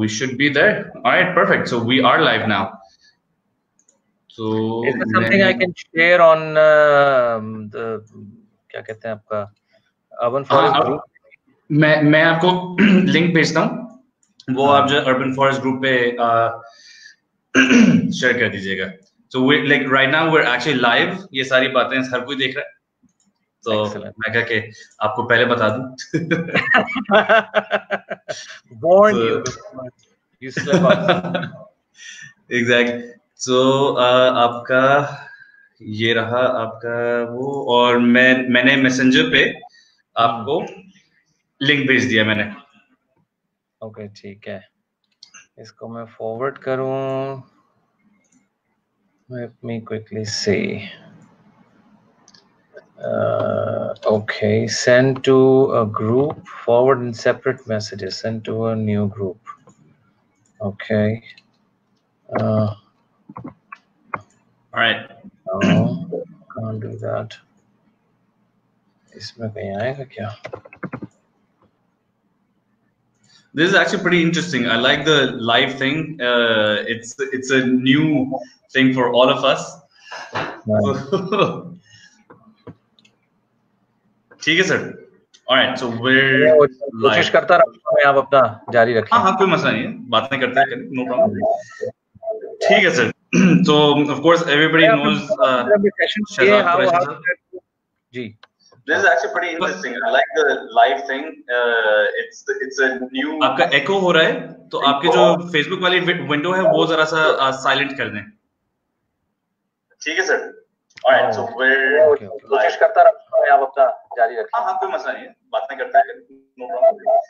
We should be there. All right, perfect. So we are live now. So is there something I can share on the क्या कहते हैं आपका urban forest group? मैं आपको link भेजता हूँ, वो आप जो अर्बन फॉरेस्ट ग्रुप पे शेयर कर दीजिएगा. So we like right now we're actually live. ये सारी बातें हर कोई देख रहा है. तो मैं कह के आपको पहले बता दूं. Warn you. You slip up. Exact. So आपका ये रहा आपका वो, और मैंने मैसेंजर पे आपको लिंक भेज दिया मैंने. Okay, ठीक है. इसको मैं फॉरवर्ड करूं. Let me quickly see. Okay, send to a group, forward in separate messages, send to a new group. Okay. All right. No, can't do that. इसमें कहीं आएगा क्या? This is actually pretty interesting. I like the live thing. It's a new thing for all of us. ठीक है sir. All right, so we're कोशिश करता रहूँगा मैं, आप अपना जारी रखें. हाँ हाँ, कोई मसला नहीं है, बातें करते हैं, no problem. ठीक है sir. So of course everybody knows. जी. This is actually pretty interesting. I like the live thing. It's a new. आपका echo हो रहा है, तो आपके जो Facebook वाली window है वो जरा सा silent कर दें. ठीक है sir. All right, so we're. कोशिश करता रहूँगा मैं, आप अपना जारी रखें. हाँ हाँ, कोई मसला नहीं है, बातें करते हैं, no problem.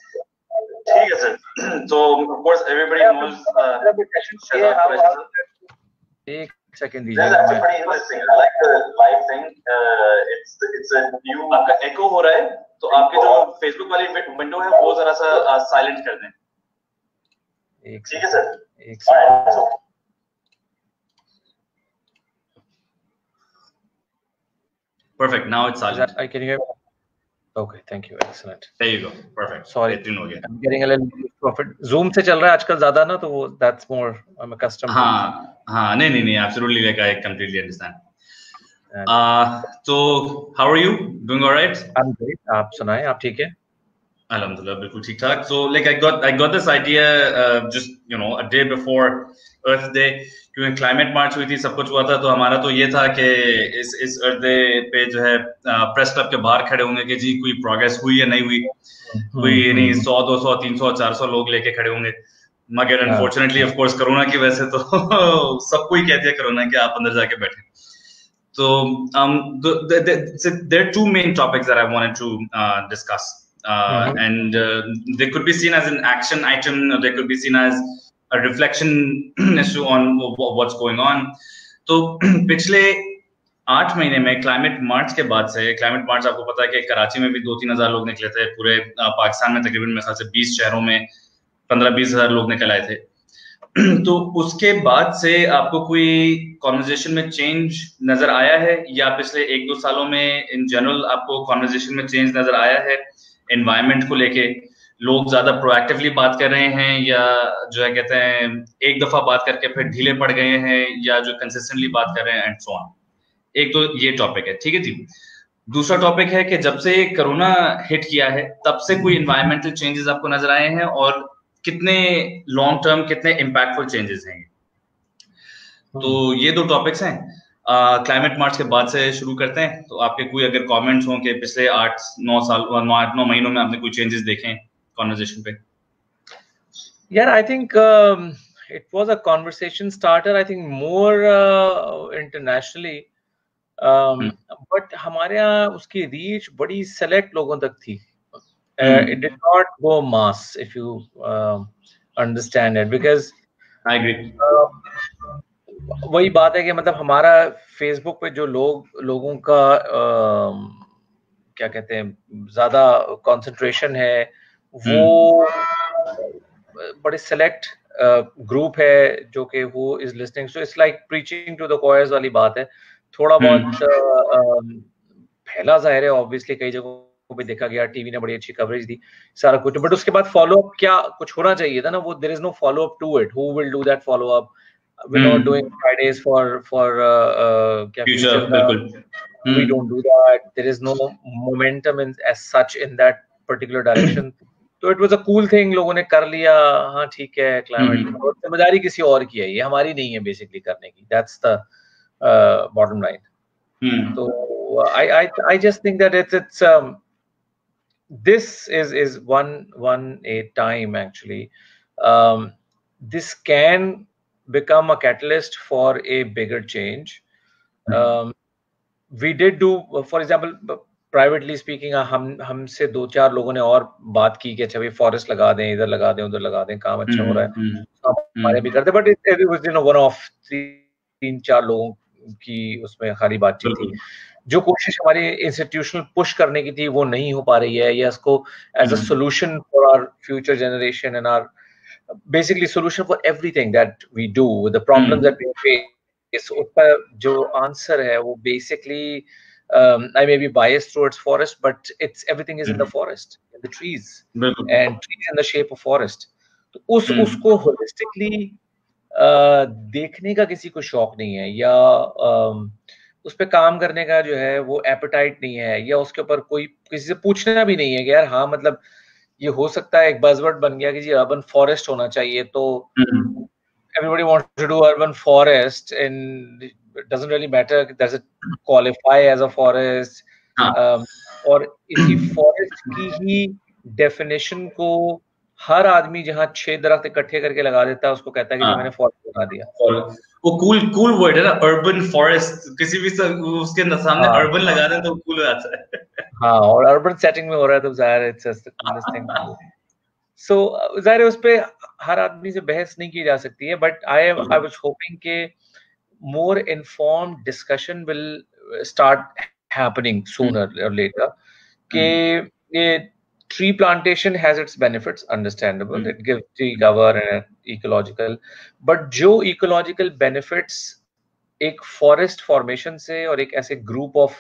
ठीक है sir. So of course everybody knows. Shahzad second these. That's actually pretty interesting. I like the live thing. It's a new. आपका echo हो रहा है, तो आपके जो Facebook वाली window है वो जरा सा silent कर दें. ठीक है sir. Perfect. Now it's silent. I can hear. Okay. Thank you. Excellent. There you go. Perfect. Sorry. I'm getting a little profit. Zoom से चल रहा है आजकल ज़्यादा ना, तो that's more. I'm accustomed. हाँ हाँ, नहीं absolutely, like I completely understand. So how are you? Doing all right? I'm great. आप सुनाएं, आप ठीक हैं? Alhamdulillah, बिल्कुल ठीक ठाक. So like I got this idea just you know a day before Earth Day, क्योंकि climate march हुई थी, सब कुछ हुआ था, तो हमारा तो ये था कि इस Earth Day पे जो है प्रेस क्लब के बाहर खड़े होंगे कि जी कोई प्रोग्रेस हुई या नहीं हुई, कोई नहीं 100 200 300 400 लोग लेके खड़े होंगे. मगर अनफॉर्चुनेटली ऑफ कोर्स कोरोना की वजह से तो सबको ही कह दिया कोरोना कि आप अंदर जाके बैठे. तो there are two main topics that I wanted to discuss and they could be seen as an action item और they could be seen as a reflection as to on what's going on. तो पिछले 8 महीने में climate मार्च के बाद से, climate मार्च आपको पता है कि कराची में भी 2-3 हज़ार लोग निकले थे, पूरे पाकिस्तान में तकरीबन मेरे ख्याल से 20 शहरों में 15-20 हज़ार लोग निकल आए थे. तो उसके बाद से आपको कोई कॉन्वर्जेशन में चेंज नजर आया है, या पिछले 1-2 सालों में इन जनरल आपको कॉन्वर्जेशन में चेंज नजर आया है? एनवायरनमेंट को लेके लोग ज्यादा प्रोएक्टिवली बात कर रहे हैं, या जो है कहते हैं एक दफा बात करके फिर ढीले पड़ गए हैं, या जो कंसिस्टेंटली बात कर रहे हैं एंड सो ऑन. एक तो ये टॉपिक है, ठीक है जी. दूसरा टॉपिक है कि जब से कोरोना हिट किया है तब से कोई एनवायरमेंटल चेंजेस आपको नजर आए हैं, और कितने लॉन्ग टर्म, कितने इम्पैक्टफुल चेंजेस हैं. तो ये दो टॉपिक्स हैं. क्लाइमेट मार्च के बाद से शुरू करते हैं. तो आपके कोई अगर कमेंट्स हों कि पिछले 8-9 महीनों में आपने कोई चेंजेस देखे हैं कॉन्वर्सेशन पे? यार I think it was a conversation starter, I think more internationally, but हमारे यहाँ उसकी रीच बड़ी सेलेक्ट लोगों तक थी. It did not go mass, if you understand it, because I agree. वही बात है कि मतलब हमारा Facebook पे जो लोगों का क्या कहते हैं ज्यादा concentration है, वो बड़े select group है जो कि who is listening. So it's like preaching to the choirs वाली बात है. थोड़ा बहुत फैला जाहिर है, obviously कई जगह भी देखा गया, टीवी ने बड़ी अच्छी कवरेज दी, सारा कुछ, बट उसके बाद फॉलोअप क्या कुछ होना चाहिए था ना, वो there is no follow up to it, who will do that follow up, we not doing Fridays for Future, बिल्कुल we don't do that, there is no momentum in as such in that particular direction, तो it was a cool thing, लोगों ने कर लिया, हां ठीक है, climate और जिम्मेदारी किसी और की है, ये हमारी नहीं है बेसिकली करने की, दैट्स द बॉटम लाइन। तो I just think that it's this is one a time actually, this can become a catalyst for a bigger change. We did do, for example, privately speaking, हमसे दो चार लोगों ने और बात की कि अच्छा भाई फॉरेस्ट लगा दें, इधर लगा दें, उधर लगा दें, काम अच्छा हो रहा है, हमारे भी करते, but it was, you know, one of तीन चार लोगों की उसमें खाली बातचीत थी। जो कोशिश हमारी इंस्टीट्यूशनल पुश करने की थी वो नहीं हो पा रही है, या इसको as a solution for our future generation and our basically solution for everything that we do, the problems that we face, उसका जो आंसर है वो basically, I may be biased towards forest, but it's everything is in the forest, in the trees and trees in the shape of forest. तो उसको holistically देखने का किसी को शौक नहीं है, या उस पे काम करने का जो है वो एपेटाइट नहीं है, या उसके ऊपर कोई किसी से पूछना भी नहीं है कि यार हाँ मतलब ये हो सकता है, एक बज़वर्ड बन गया कि जी अर्बन फॉरेस्ट होना चाहिए, तो everybody wants to do urban forest and it doesn't really matter कि does it qualify as a forest, और इसी फॉरेस्ट की ही डेफिनेशन को हर आदमी जहाँ 6 दरख्त इकट्ठे करके लगा देता है उसको कहता है कि मैंने फॉरेस्ट लगा दिया। वो कूल वर्ड है ना, अर्बन फॉरेस्ट, किसी भी उसके सामने अर्बन लगा दें तो कूल हो जाता है। हाँ, और अर्बन सेटिंग में हो रहा है तो जाहिर है it's just this thing, so जाहिर है उस पे हर आदमी से बहस नहीं की जा सकती है, बट आई वाज होपिंग के more informed discussion will start happening sooner और लेटर, के ये tree plantation has its benefits, understandable, it gives the cover and ecological, but jo ecological benefits ek forest formation se aur ek aise group of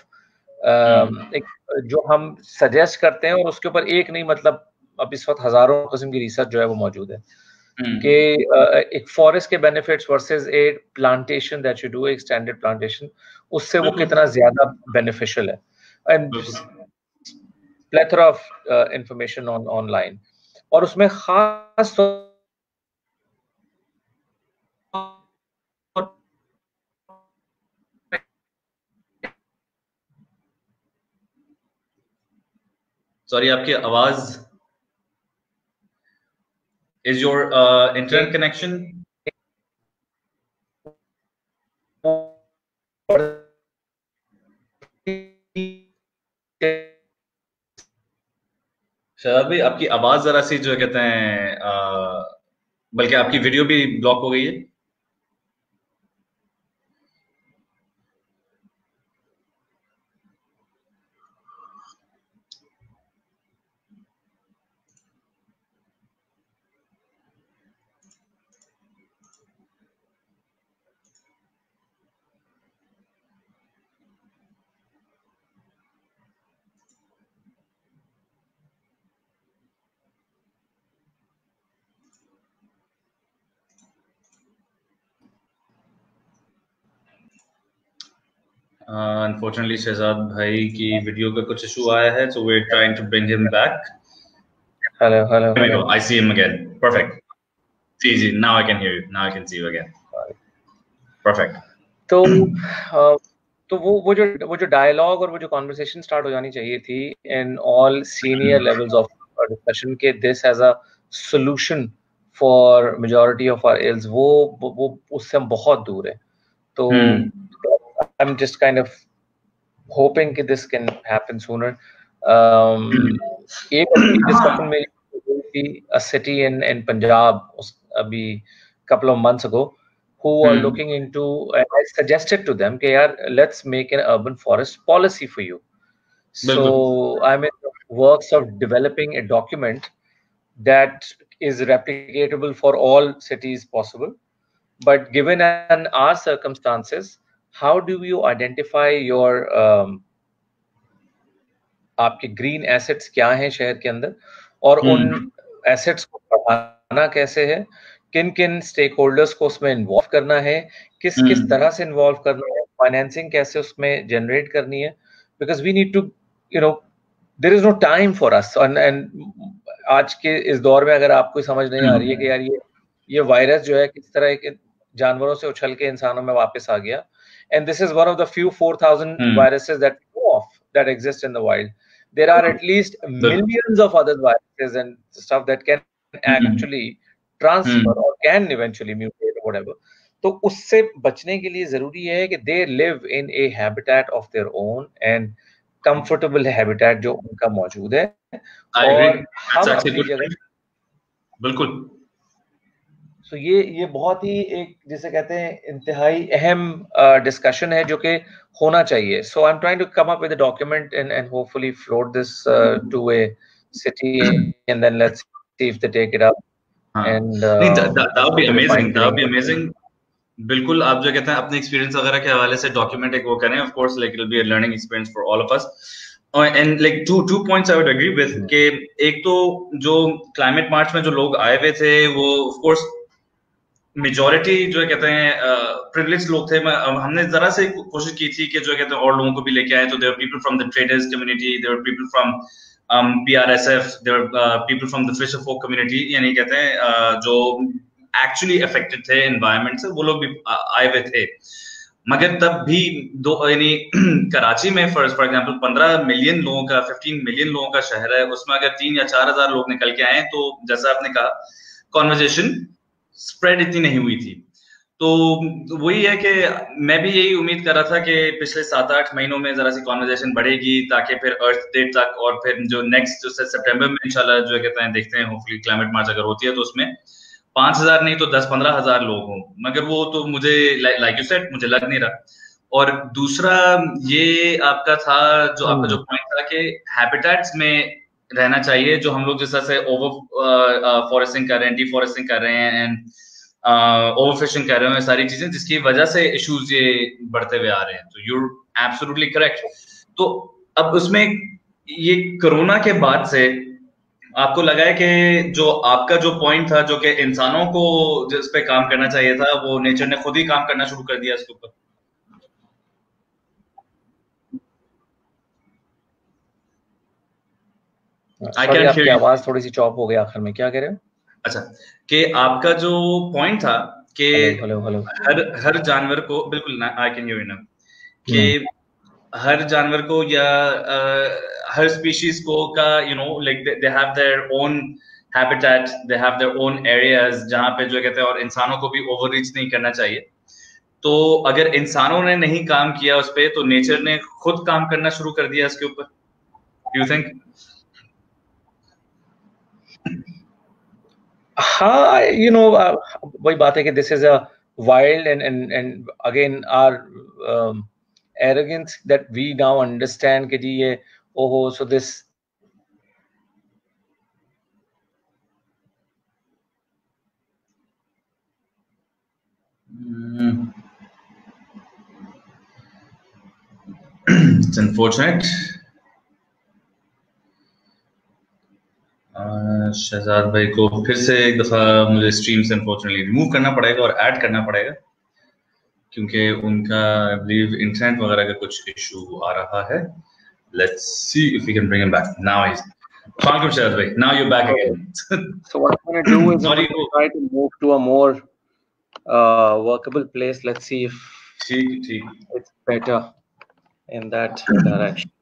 ek jo hum suggest karte hain, aur uske upar ek nahi matlab ab is waqt hazaron qisam ki research jo hai wo maujood hai ke ek forest ke benefits versus a plantation that you do, ek standard plantation, usse wo kitna zyada beneficial hai, and plethora of information on online, और उसमें खास sorry आपकी आवाज, is your internet connection Shahzad भाई, आपकी आवाज जरा सी जो कहते हैं, बल्कि आपकी वीडियो भी ब्लॉक हो गई है। Unfortunately Shahzad bhai ki video ka kuch issue aaya hai, so we're trying to bring him back. Hello there we go, I see him again, perfect, ji now I can hear you, now I can see you again, perfect. तो तो वो जो dialogue और वो जो conversation start हो जानी चाहिए थी in all senior levels of discussion के this as a solution for majority of our ills, वो उससे हम बहुत दूर है। तो I'm just kind of hoping that this can happen sooner. एक discussion में थी a city in Punjab अभी couple of months ago who are looking into, and I suggested to them कि यार let's make an urban forest policy for you. So I'm in the works of developing a document that is replicatable for all cities possible, but given and our circumstances, how do you identify your आपके green assets क्या हैं शहर के अंदर और उन assets को बढ़ाना कैसे है, किन किन स्टेक होल्डर्स को उसमें इन्वॉल्व करना है, किस किस तरह से इन्वॉल्व करना है, फाइनेंसिंग कैसे उसमें जनरेट करनी है, because we need to you know there is no time for us. And आज के इस दौर में अगर आपको समझ नहीं आ रही है कि यार ये वायरस जो है किस तरह के जानवरों से उछल के इंसानों में वापस आ गया, and this is one of the few 4,000 viruses that go off that exist in the wild. There are at least millions of other viruses and stuff that can actually transfer or can eventually mutate or whatever. तो उससे बचने के लिए जरूरी है कि they live in a habitat of their own and comfortable habitat जो उनका मौजूद है। और हम अपनी जगह बिल्कुल तो ये बहुत ही एक जिसे कहते हैं इंतहाई अहम डिस्कशन है जो कि होना चाहिए। So I am trying to come up with a document and hopefully float this to a city and then let's see if they take it up and that would be amazing, that would be amazing. बिल्कुल, आप जो कहते हैं अपने experience वगैरह के हवाले से डॉक्यूमेंट एक वो करें, of course like it will be a learning experience for all of us. And like two points I would agree with के एक तो जो क्लाइमेट मार्च में जो लोग आए हुए थे वो ऑफ कोर्स मेजॉरिटी जो है कहते हैं प्रिविलेज लोग थे। हमने जरा से कोशिश की थी कि जो कहते हैं और लोगों को भी लेके आए, तो there were people from the traders community, there were people from PRSF, there were people from the fisher folk community, यानी कहते हैं जो एक्चुअली अफेक्टेड थे एनवायरमेंट से वो लोग भी आए हुए थे। मगर तब भी दो यानी कराची में फॉर एग्जाम्पल 15 मिलियन लोगों का 15 मिलियन लोगों का शहर है, उसमें अगर 3 या 4 हजार लोग निकल के आए तो जैसा आपने कहा कॉन्वर्जेशन स्प्रेड इतनी नहीं हुई थी। तो वही है कि मैं भी यही उम्मीद कर रहा था कि पिछले 7-8 महीनों में जरा सी कॉन्वर्जेशन बढ़ेगी ताकि फिर अर्थ डे तक और फिर जो नेक्स्ट जो सितंबर में इंशाल्लाह जो कहते हैं देखते हैं होपफुली क्लाइमेट मार्च अगर होती है तो उसमें 5,000 नहीं तो 10-15 हजार लोग हों, मगर वो तो मुझे लाइक यू सेड मुझे लग नहीं रहा। और दूसरा ये आपका था जो आपका जो पॉइंट था कि हैबिटेट्स में रहना चाहिए, जो हम लोग जिस तरह से ओवर फॉरेस्टिंग कर रहे हैं, डिफॉरेस्टिंग कर रहे हैं एंड ओवर फिशिंग कर रहे हैं, सारी चीजें जिसकी वजह से इश्यूज ये बढ़ते हुए आ रहे हैं। तो यू आर एब्सोल्युटली करेक्ट। तो अब उसमें ये कोरोना के बाद से आपको लगा है कि जो आपका जो पॉइंट था जो कि इंसानों को जिस पे काम करना चाहिए था वो नेचर ने खुद ही काम करना शुरू कर दिया इसके ऊपर। आपकी आवाज थोड़ी सी चॉप हो गई आखिर में, क्या कह रहे हो? अच्छा, कि आपका जो पॉइंट था कि हर जानवर को बिल्कुल आई कैन यू इनफ कि हर जानवर को या हर स्पीशीज को का you know like they have their own habitat, they have their own areas जहाँ पे जो कहते हैं और इंसानों को भी ओवर रीच नहीं करना चाहिए। तो अगर इंसानों ने नहीं काम किया उस पर तो नेचर ने खुद काम करना शुरू कर दिया इसके ऊपर, यू थिंक? हाँ, यू नो वही बात है कि this is a wild and again are arrogance that we now understand कि जी ये ओहो so this it's unfortunate. Shahzad भाई को फिर से एक दफा मुझे स्ट्रीम से अनफॉर्चुनेटली रिमूव करना पड़ेगा और ऐड करना पड़ेगा क्योंकि उनका आई बिलीव इंटरनेट वगैरह का कुछ इशू आ रहा है। Let's see if we can bring him back now. Welcome Shahzad bhai, now you're back again. So what I'm going to do is try to move to a more workable place. Let's see if it's better in that direction.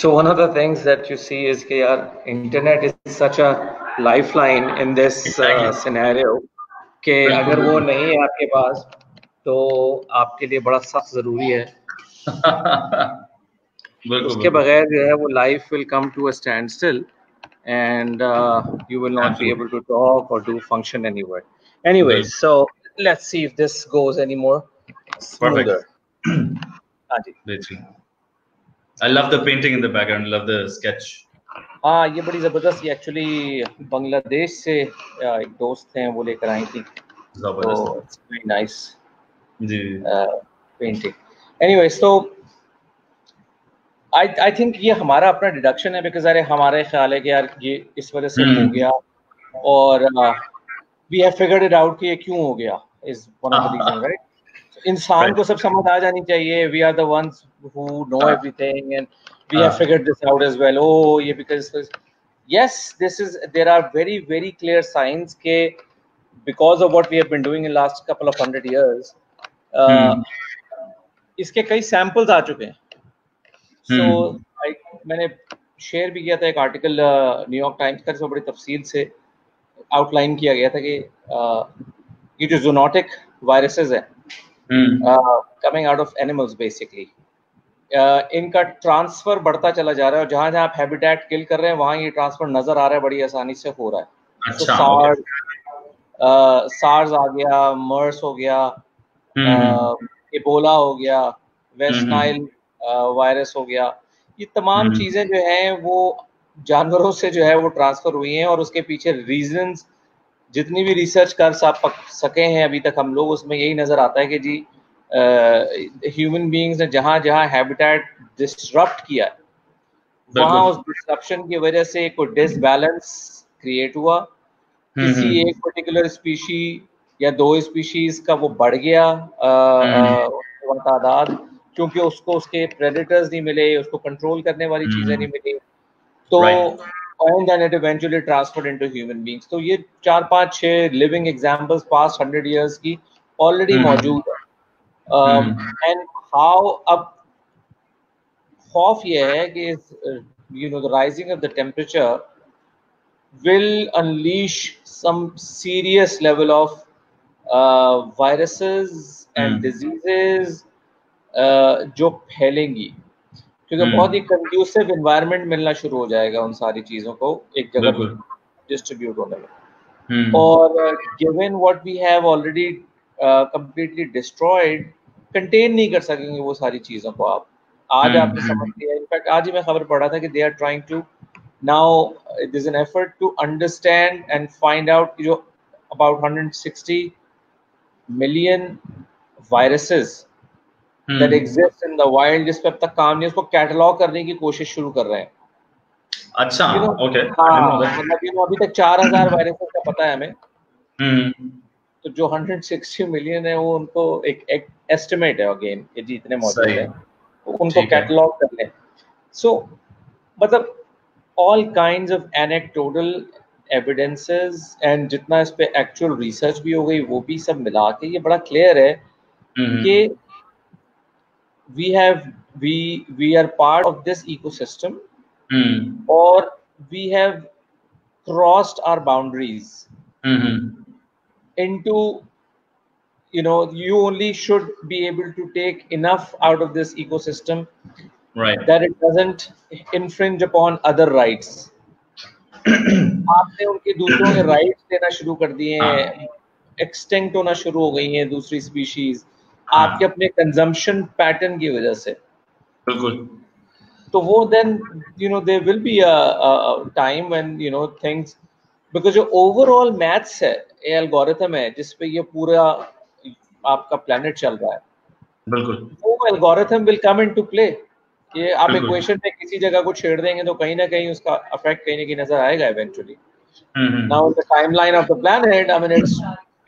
So one of the things that you see is that our internet is such a lifeline in this scenario कि अगर वो नहीं है आपके पास तो आपके लिए बड़ा सख्त जरूरी है। उसके बगैर जो है वो life will come to a standstill and you will not be able to talk or do function anywhere. Anyways, so let's see if this goes any more smoother. Perfect. I love the painting in the background, love the sketch. हाँ, ये बड़ी जबरदस्त, ये actually Bangladesh से एक दोस्त हैं वो लेकर आई थी, जबरदस्त, वेरी नाइस जी painting. anyways, so I think ये हमारा अपना डिडक्शन है, बिकॉज अरे हमारा ख्याल है कि यार ये इस वजह से हो गया और we have figured it out कि ये क्यों हो गया is one of the reason, right? इंसान को सब समझ आ जानी चाहिए, we are the ones who know everything and we have figured this out as well. ओ ये because yes this is there are very very clear science के because of what we have been doing in last couple of 100 years इसके कई samples आ चुके हैं। सो मैंने share भी किया था एक आर्टिकल न्यूयॉर्क टाइम्स का, जिसमें बड़ी तफसील से आउटलाइन किया गया था कि ये जो जूनोटिक वायरसेस हैं coming out of animals basically, इनका ट्रांसफर बढ़ता चला जा रहा है और जहाँ जहाँ आप हैबिटेट किल कर रहे हैं वहाँ ये ट्रांसफर नजर आ रहा है, बड़ी आसानी से हो रहा है। अच्छा, सार्स आ गया, मर्स हो गया, इबोला हो गया, वेस्ट नाइल वायरस हो गया, ये तमाम चीजें जो हैं वो जानवरों से जो है वो ट्रांसफर हुई हैं और उसके पीछे रीजंस जितनी भी रिसर्च कर सके हैं अभी तक हम लोग, उसमें यही नजर आता है कि जी ह्यूमन बीइंग्स ने जहाँ जहाँ हैबिटेट डिसरप्ट किया वहाँ उस डिसरप्शन की वजह से कोई डिसबैलेंस क्रिएट हुआ, किसी एक पर्टिकुलर स्पीशी या दो स्पीशीज का वो बढ़ गया तादाद, क्योंकि उसको उसके प्रेडेटर्स नहीं मिले, उसको कंट्रोल करने वाली चीजें नहीं मिली, तो and then it eventually transferred into human beings. तो ये 4-5-6 लिविंग एग्जांपल्स पास्ट 100 इयर्स की ऑलरेडी मौजूद है। एंड हाउ, अब खौफ ये है कि you know the rising of the temperature will unleash some serious level of viruses and diseases जो फैलेंगी, क्योंकि बहुत ही conducive environment मिलना शुरू हो जाएगा उन सारी चीजों को एक जगह पर डिस्ट्रीब्यूट होने में। और given what we have already completely destroyed, contain नहीं कर सकेंगे वो सारी चीजों को। आप आज आपने समझ लिया, इनफैक्ट आज ही मैं खबर पढ़ा था कि they are trying to now there's an effort to understand and find out about 160 million viruses that exist in the wild, जिस पे अब तक काम नहीं, उसको कैटलॉग करने की कोशिश शुरू कर रहे हैं। अच्छा, ओके, मतलब अभी तक 4000 वायरसेस का पता है हमें, तो जो 160 मिलियन है वो उनको एक एस्टिमेट है अगेन ये जितने मौजूद हैं उनको कैटलॉग कर लें। सो मतलब all kinds of anecdotal evidences and जितना इस पे actual research भी हो गई वो भी सब मिला के ये बड़ा clear है कि we are part of this ecosystem और we have crossed our boundaries into, you know, you only should be able to take enough out of this ecosystem right that it doesn't infringe upon other rights। आपने उनके दूसरों के rights देना शुरू कर दिए हैं, extinct होना शुरू हो गई हैं दूसरी species आपके अपने consumption pattern की वजह से। बिल्कुल, तो वो then you know there will be a time when you know things, because जो overall maths है, ये algorithm है जिसपे ये पूरा आपका planet चल रहा है, बिल्कुल वो algorithm will come into play। ये आप इक्वेशन में किसी जगह को छेड़ देंगे तो कहीं ना कहीं उसका इफेक्ट कहीं ना कहीं नजर आएगा eventually. Now the timeline of the planet, I mean it's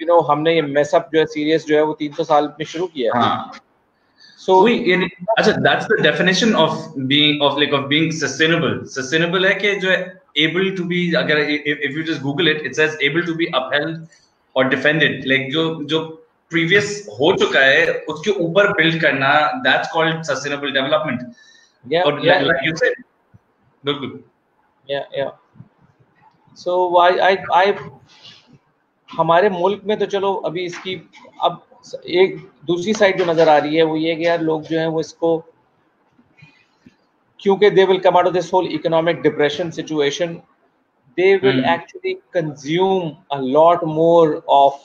you know हमने ये मेस अप जो है सीरियस जो है वो 300 साल में शुरू किया है। सो अच्छा, that's the definition of being sustainable. Sustainable है कि जो है एबल टू बी, अगर if you just Google it, it says able to be upheld और डिफेंडेड, लाइक जो प्रीवियस हो चुका है उसके ऊपर बिल्ड करना, दैट्स कॉल्ड सस्टेनेबल डेवलपमेंट। हमारे मुल्क में तो चलो अभी इसकी, अब एक दूसरी साइड जो नजर आ रही है वो ये कि यार लोग जो है वो इसको, क्योंकि they will come out of this whole economic depression situation, they will actually consume a lot more of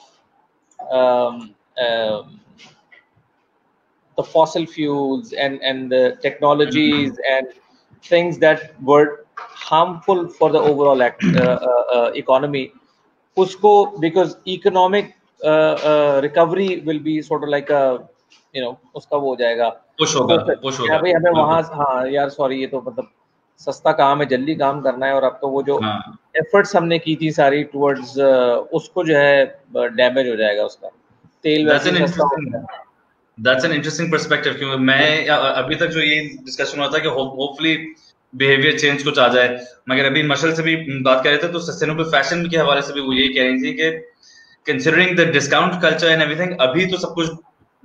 the fossil fuels and the technologies and things that were harmful for the overall economy, because economic recovery will be sort of like a उसका वो हो जाएगा, push होगा, push होगा भाई हमें वहां। हाँ यार सॉरी, ये तो मतलब सस्ता काम है, जल्दी काम करना है। और अब तो वो जो एफर्ट्स हमने की थी सारी टुवर्ड्स उसको जो है डैमेज हो जाएगा उसका तेल। दैट्स एन इंटरेस्टिंग पर्सपेक्टिव, क्योंकि मैं अभी तक जो ये डिस्कशन हुआ था कि होपफुली बिहेवियर चेंज कुछ आ जाए, मगर अभी मशल से भी बात कर रहे थे तो सस्टेनेबल फैशन के हवाले से भी वो यही कह रही थी कि considering the discount culture and everything, अभी तो सब कुछ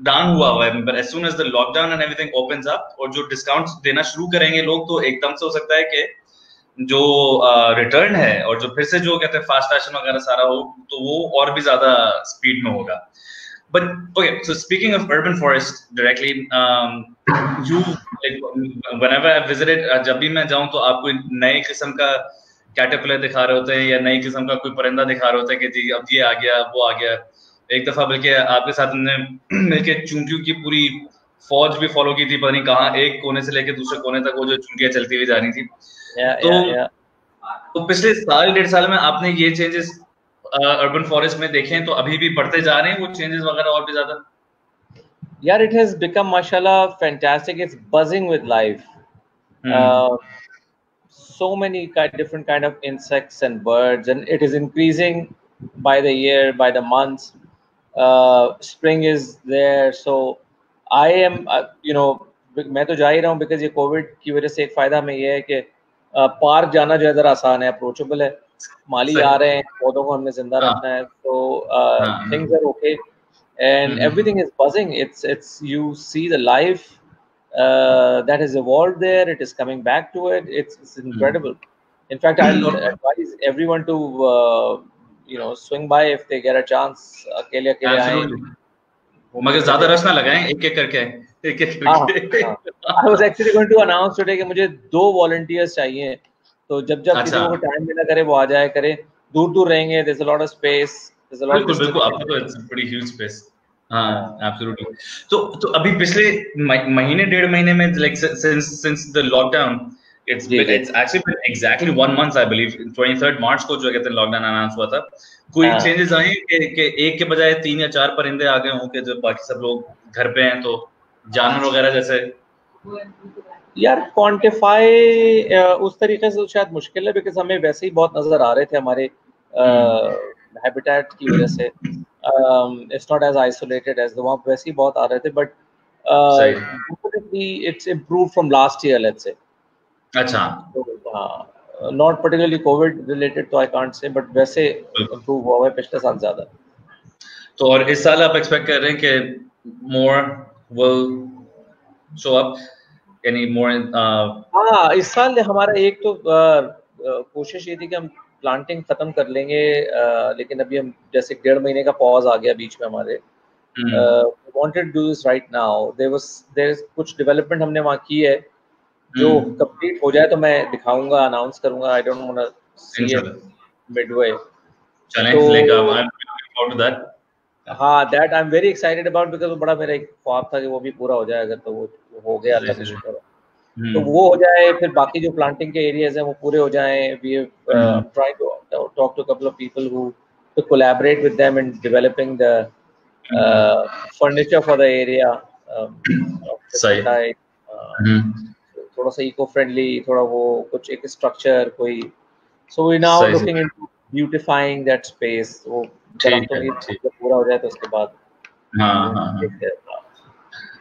डाउन हुआ हुआ है, but as soon as the lockdown and everything opens up और जो डिस्काउंट्स देना शुरू करेंगे लोग, तो एकदम से हो सकता है कि जो रिटर्न है और जो फिर से जो कहते हैं फास्ट फैशन वगैरह सारा हो, तो वो और भी ज्यादा स्पीड में होगा। But okay, so speaking of urban forest directly, you like whenever I visited, जब भी मैं जाऊँ तो आपको नए किस्म का कैटरपिलर दिखा रहे होते हैं या नई किस्म का कोई परिंदा दिखा रहे होते हैं कि जी अब ये आ गया वो आ गया। एक दफा बल्कि आपके साथ हमने मिलके चुनकियों की पूरी फौज भी फॉलो की थी, पता नहीं कहाँ एक कोने से लेके दूसरे कोने तक वो जो चुनकियाँ चलती हुई जा रही थी। तो पिछले साल डेढ़ साल में आपने ये चेंजेस अर्बन फॉरेस्ट में देखें तो अभी भी बढ़ते जा रहे हैं वो चेंजेस वगैरह और भी ज्यादा? यार इट हैज बिकम माशाल्लाह fantastic, it's buzzing with life, so many different kind of insects and birds and it is increasing by the year by the months. Spring is there, so I am you know मैं तो जा ही रहा हूँ because ये Covid की वजह से एक फायदा में ये है कि पार्क जाना जो है जरा आसान है, अप्रोचेबल है, माली आ रहे हैं, पौधों को हमने जिंदा रखना है, तो things are okay and everything is buzzing. It's you see the life that is evolved there, it is coming back to it, it's incredible. In fact I advise everyone to you know swing by if they get a chance, अकेले अकेले आए मगर ज्यादा रस ना लगाएं, एक एक करके एक करके। I was actually going to announce today कि मुझे 2 वॉलंटियर्स चाहिए, तो जब किसी को टाइम मिला करे वो आ जाया करे, दूर रहेंगे, there's a lot of space, there's a lot of बिल्कुल आपको तो it's pretty huge space। हां एब्सोल्युटली। तो अभी पिछले महीने डेढ़ महीने में like since the lockdown it's actually been exactly 1 month I believe, 23rd March को जो कहते हैं लॉकडाउन अनाउंस हुआ था, कोई चेंजेस आए कि एक के बजाय 3 या 4 परिंदे आ गए हों कि जो बाकी सब लोग घर पे हैं, तो जानवर वगैरह जैसे? यार क्वान्टिफाई उस तरीके से शायद मुश्किल है बिकॉज हमें वैसे ही बहुत नजर आ रहे थे हमारे हैबिटेट की वजह से, it's not as isolated as वहाँ वैसे ही बहुत आ रहे थे, but it's improve from last year let's say. अच्छा हाँ, नॉट पर्टिकुलरली कोविड रिलेटेड तो आई कांट से, बट वैसे इम्प्रूव हुआ है पिछले साल ज्यादा। तो और इस साल आप एक्सपेक्ट कर रहे हैं कि मोर विल शो अप? हाँ इस साल हमारा एक तो कोशिश ये थी कि हम प्लांटिंग खत्म कर लेंगे, लेकिन अभी हम जैसे डेढ़ महीने का पॉज आ गया बीच में हमारे। Wanted to do this right now, there is कुछ डेवलपमेंट हमने वहाँ की है जो कंप्लीट हो जाए तो मैं दिखाऊंगा, अनाउंस करूंगा। I don't want to see it midway, challenge लेगा। I am looking forward to that. हाँ that I am very excited about because वो बड़ा मेरा एक ख्वाब था कि वो भी पूरा हो जाए, अगर तो वो हो गया अल्लाह का शुक्र है, तो वो हो जाए, फिर बाकी जो प्लांटिंग के एरियाज हैं वो पूरे हो जाएं। We try to talk to couple of people who to collaborate with them in developing the furniture for the area, थोड़ा सा इको फ्रेंडली, थोड़ा वो कुछ एक स्ट्रक्चर कोई, so we now looking into beautifying that space. वो पूरा हो जाए तो उसके बाद। हाँ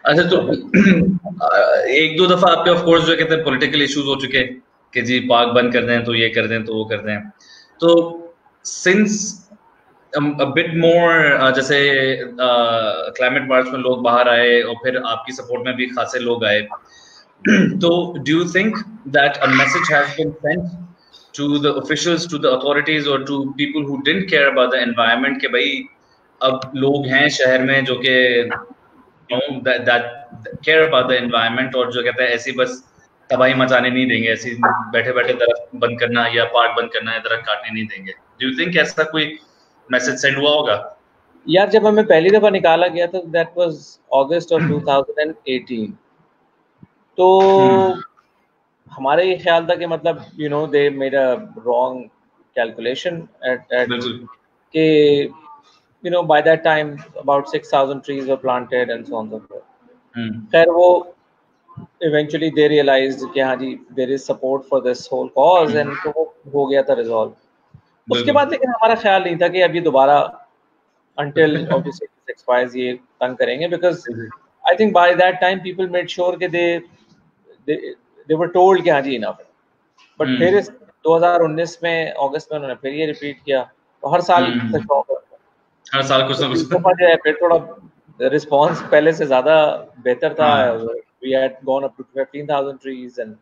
अच्छा, तो एक दो दफा आपके ऑफ कोर्स जो कहते हैं पॉलिटिकल इश्यूज हो चुके कि जी पार्क बंद कर दें तो ये कर दें तो वो कर दें, तो सिंस अ बिट मोर जैसे क्लाइमेट मार्च में लोग बाहर आए और फिर आपकी सपोर्ट में भी खासे लोग आए, तो do you think that a message has been sent to the officials, to the authorities or to people who didn't care about the environment के भाई अब लोग हैं शहर में जो के that care about the environment और जो कहते हैं ऐसी बस तबाही मचाने नहीं देंगे, ऐसी बैठे बैठे दरख्त बंद करना या पार्क बंद करना या दरख्त काटने नहीं देंगे? Do you think ऐसा कोई मैसेज सेंड हुआ होगा? यार जब हमें पहली दफा निकाला गया था that was August of 2018, तो हमारा ये ख्याल था कि मतलब you know they made a wrong calculation at के you know by that time about 6000 trees were planted and so on and so forth, खैर वो eventually they realized कि हाँ जी there is support for this whole cause and तो वो हो गया था resolve। उसके बाद लेकिन हमारा ख्याल नहीं था कि अब ये दोबारा until obviously it expires ये तंग करेंगे because I think by that time people made sure कि they were told कि हाँ जी enough है। but फिर 2019 में अगस्त में उन्होंने फिर ये रिपीट किया तो हर साल हर साल कुछ ना कुछ जो है फिर थोड़ा रिस्पांस पहले से ज्यादा बेहतर था। We had gone up to 15,000 trees and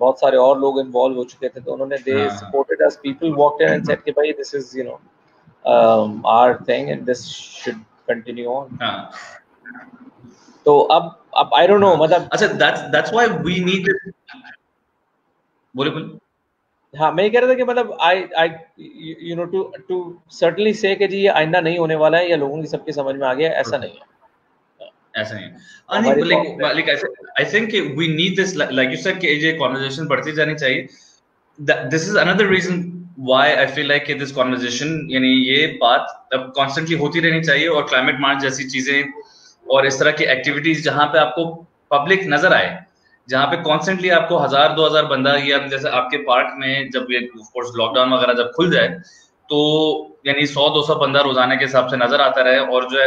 बहुत सारे और लोग इन्वॉल्व हो चुके थे तो उन्होंने they supported us. People walked in and said कि भाई this is you know our thing and this should continue on. तो अब आई डोंट नो मतलब अच्छा दैट्स व्हाई वी नीड बोले बोले हाँ मैं ये कह रहा था कि मतलब I you know to certainly say कि जी ये आइंदा नहीं होने वाला है या लोगों की सबके समझ में आ गया ऐसा नहीं है like I think we need this like you said कि ये conversation बढ़ती जानी चाहिए। this is another reason why I feel like this conversation यानी ये बात अब constantly होती रहनी चाहिए और climate march जैसी चीजें और इस तरह की activities जहाँ पे आपको public नजर आए जहाँ पे कॉन्स्टेंटली आपको 1000-2000 बंदा या जैसे आपके पार्क में जब ये लॉकडाउन वगैरह जब खुल जाए तो यानी 100-200 बंदा रोजाना के हिसाब से नजर आता रहे और जो है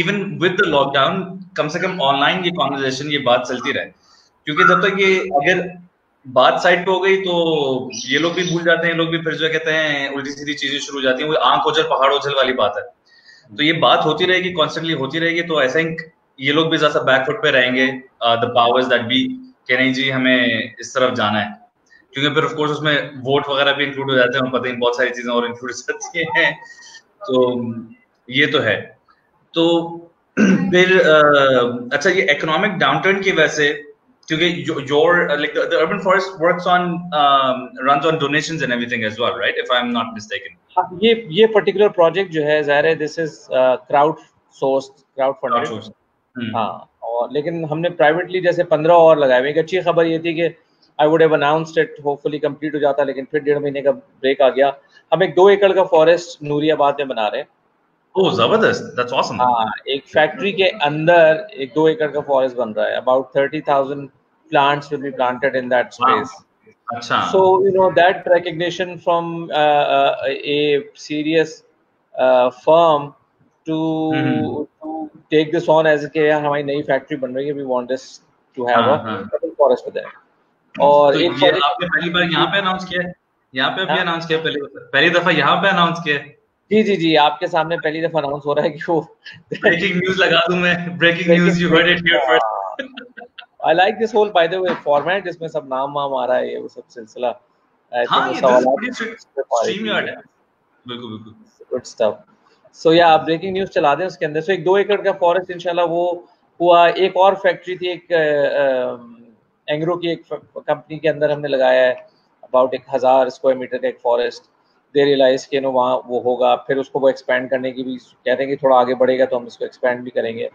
इवन विद द लॉकडाउन कम से कम ऑनलाइन ये कॉन्वर्जेशन ये बात चलती रहे क्योंकि जब तक ये अगर बात साइड पे हो गई तो ये लोग भी भूल जाते हैं लोग भी फिर जो कहते हैं उल्टी सीधी चीजें शुरू हो जाती हैं वो आंख ओझल पहाड़ ओझल वाली बात है। तो ये बात होती रहेगी कॉन्स्टेंटली होती रहेगी तो आई थिंक ये लोग भी ज़्यादा बैकफुट पे रहेंगे the powers that be कि नहीं जी हमें इस तरफ जाना है क्योंकि फिर ऑफ कोर्स उसमें वोट वगैरह भी इंक्लूड हो जाते हैं पता नहीं बहुत सारी चीजें और इंक्लूड होती हैं तो ये तो है। तो फिर अच्छा ये इकोनॉमिक डाउनटर्न की वजह से क्योंकि your like the urban forest works on runs on donations and everything as well right if I am not mistaken. ये पर्टिकुलर प्रोजेक्ट जो है जाहिर है दिस इज क्राउड फंडेड हाँ और लेकिन हमने प्राइवेटली जैसे 15 और लगाए हुए। एक अच्छी खबर ये थी कि I would have announced it hopefully complete हो जाता लेकिन फिर 1.5 महीने का ब्रेक आ गया। हम एक 2 एकड़ का फॉरेस्ट नूरियाबाद में बना रहे हैं। ओह जबरदस्त दैट्स ऑसम। हाँ एक फैक्ट्री के अंदर एक 2 एकड़ का फॉरेस्ट बन रहा है। About 30,000 plants will be planted in that space. अच्छा so you know that recognition from a serious firm to take this on as कि यार हमारी नई फैक्ट्री बन रही है we want this to have a forest with it। और एक ये आपने पहली बार यहां पे अनाउंस किया है यहां पे भी अनाउंस किया पहली दफा यहां पे अनाउंस किया जी आपके सामने पहली दफा अनाउंस हो रहा है कि वो ब्रेकिंग न्यूज़ लगा दूं मैं breaking news you heard it here first। I like this whole by the way format जिसमें सब नाम आ रहा है ये वो सब सिलसिला StreamYard है बिल्कुल good stuff। सो या आप ब्रेकिंग न्यूज चला दें उसके अंदर। सो एक 2 एकड़ का फॉरेस्ट इंशाल्लाह वो हुआ। एक और फैक्ट्री थी एक एंग्रो की एक कंपनी के अंदर हमने लगाया है अबाउट 1000 स्क्वायर मीटर का एक फॉरेस्ट। दे रियलाइज के नो वहाँ वो होगा फिर उसको वो एक्सपेंड करने की भी कह रहे हैं कि थोड़ा आगे बढ़ेगा तो हम इसको एक्सपेंड भी करेंगे।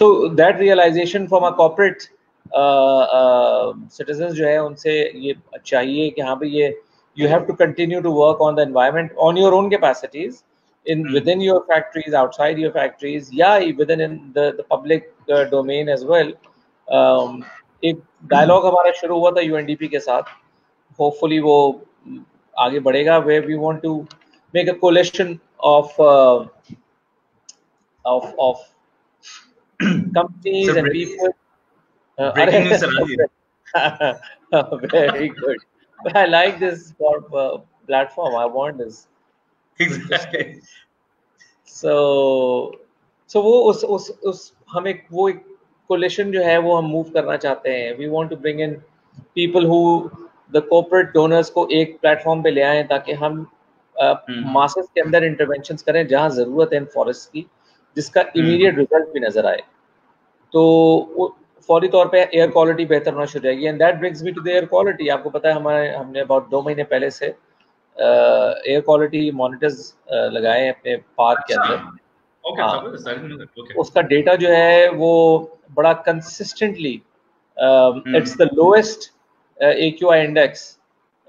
So that realisation from a corporate citizen जो है उनसे ये चाहिए कि हाँ भाई ये you have to continue to work on the environment on your own capacities in within your factories outside your factories yeah within in the public domain as well। ek dialogue hamara shuru hua tha UNDP ke sath hopefully wo aage badhega where we want to make a coalition of companies and people breaking news very good but I like this for platform I want this exactly। so वो उस हम एक वो एक coalition जो है वो हम मूव करना चाहते हैं। we want to bring in people who the corporate donors को एक प्लेटफॉर्म पे ले आएं ताकि हम मासेस के अंदर इंटरवेंशंस करें जहां जरूरत है इन फॉरेस्ट की जिसका इमीडिएट रिजल्ट भी नजर आए तो फौरी तौर पे एयर क्वालिटी बेहतर होना शुरू हो जाएगी। And that brings me to the air quality. आपको पता है हमने अबाउट 2 महीने पहले से एयर क्वालिटी मॉनिटर्स लगाए अपने पार्क के अंदर। उसका डेटा जो है वो बड़ा consistently it's the lowest AQI index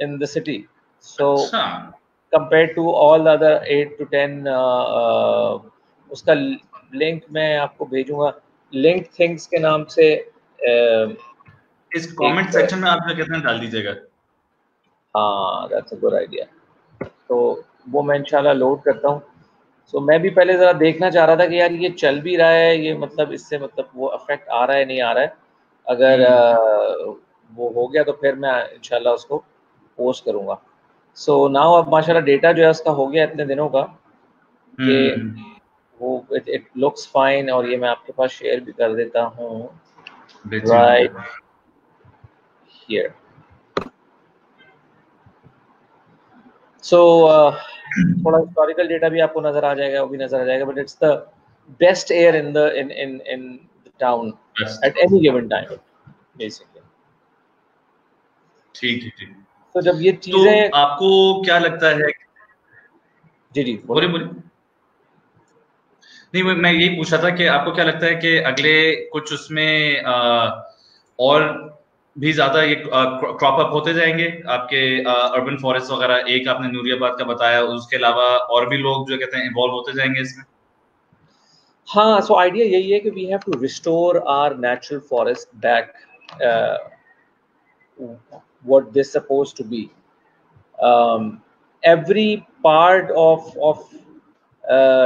in the city so compare to all other 8 to 10। उसका लिंक मैं आपको भेजूंगा लिंक्ड थिंग्स के नाम से इस कमेंट सेक्शन में आप कितना डाल दीजिएगा। हाँ, दैट्स अ गुड आइडिया। तो वो मैं इंशाल्लाह लोड करता हूँ। सो मैं भी पहले ज़रा देखना चाह रहा था कि यार ये चल भी रहा है, ये मतलब इससे मतलब वो अफेक्ट आ रहा है नहीं आ रहा है। अगर वो हो गया तो फिर मैं इंशाल्लाह उसको पोस्ट करूँगा। सो नाउ अब माशाल्लाह डेटा जो है उसका हो गया इतने दिनों का कि वो इट लुक्स फाइन, और ये मैं आपके पास शेयर भी कर देता हूँ राइट हियर। सो थोड़ा हिस्टोरिकल डेटा भी आपको नजर आ जाएगा, वो भी नजर आ जाएगा, but it's the best air in the in the town at any given time basically. ठीक। तो जब ये चीजें तो आपको क्या लगता है? जी बोलिए। नहीं, मैं यही पूछा था कि आपको क्या लगता है कि अगले कुछ उसमें और भी ज्यादा ये क्रॉप अप होते जाएंगे आपके अर्बन फॉरेस्ट वगैरह? एक आपने नूरियाबाद का बताया, उसके अलावा और भी लोग जो कहते हैं इन्वॉल्व होते जाएंगे इसमें। हाँ, सो आइडिया यही है कि we have to restore our natural forest back what this suppose to be. Every part of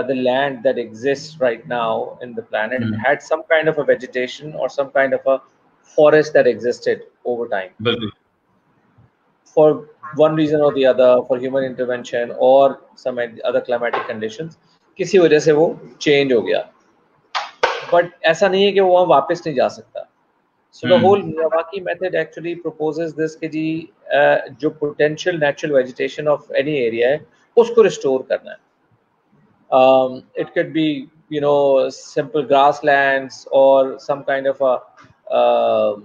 the land that exists right now in the planet had some kind of a vegetation or some kind of a forest that existed over time, for one reason or the other, for human intervention or some other climatic conditions, किसी वजह से वो change हो गया, but ऐसा नहीं है कि वो वहाँ वापस नहीं जा सकता। So the whole Miyawaki method actually proposes this कि जी जो potential natural vegetation of any area है उसको restore करना है। It could be, you know, simple grasslands or some kind of a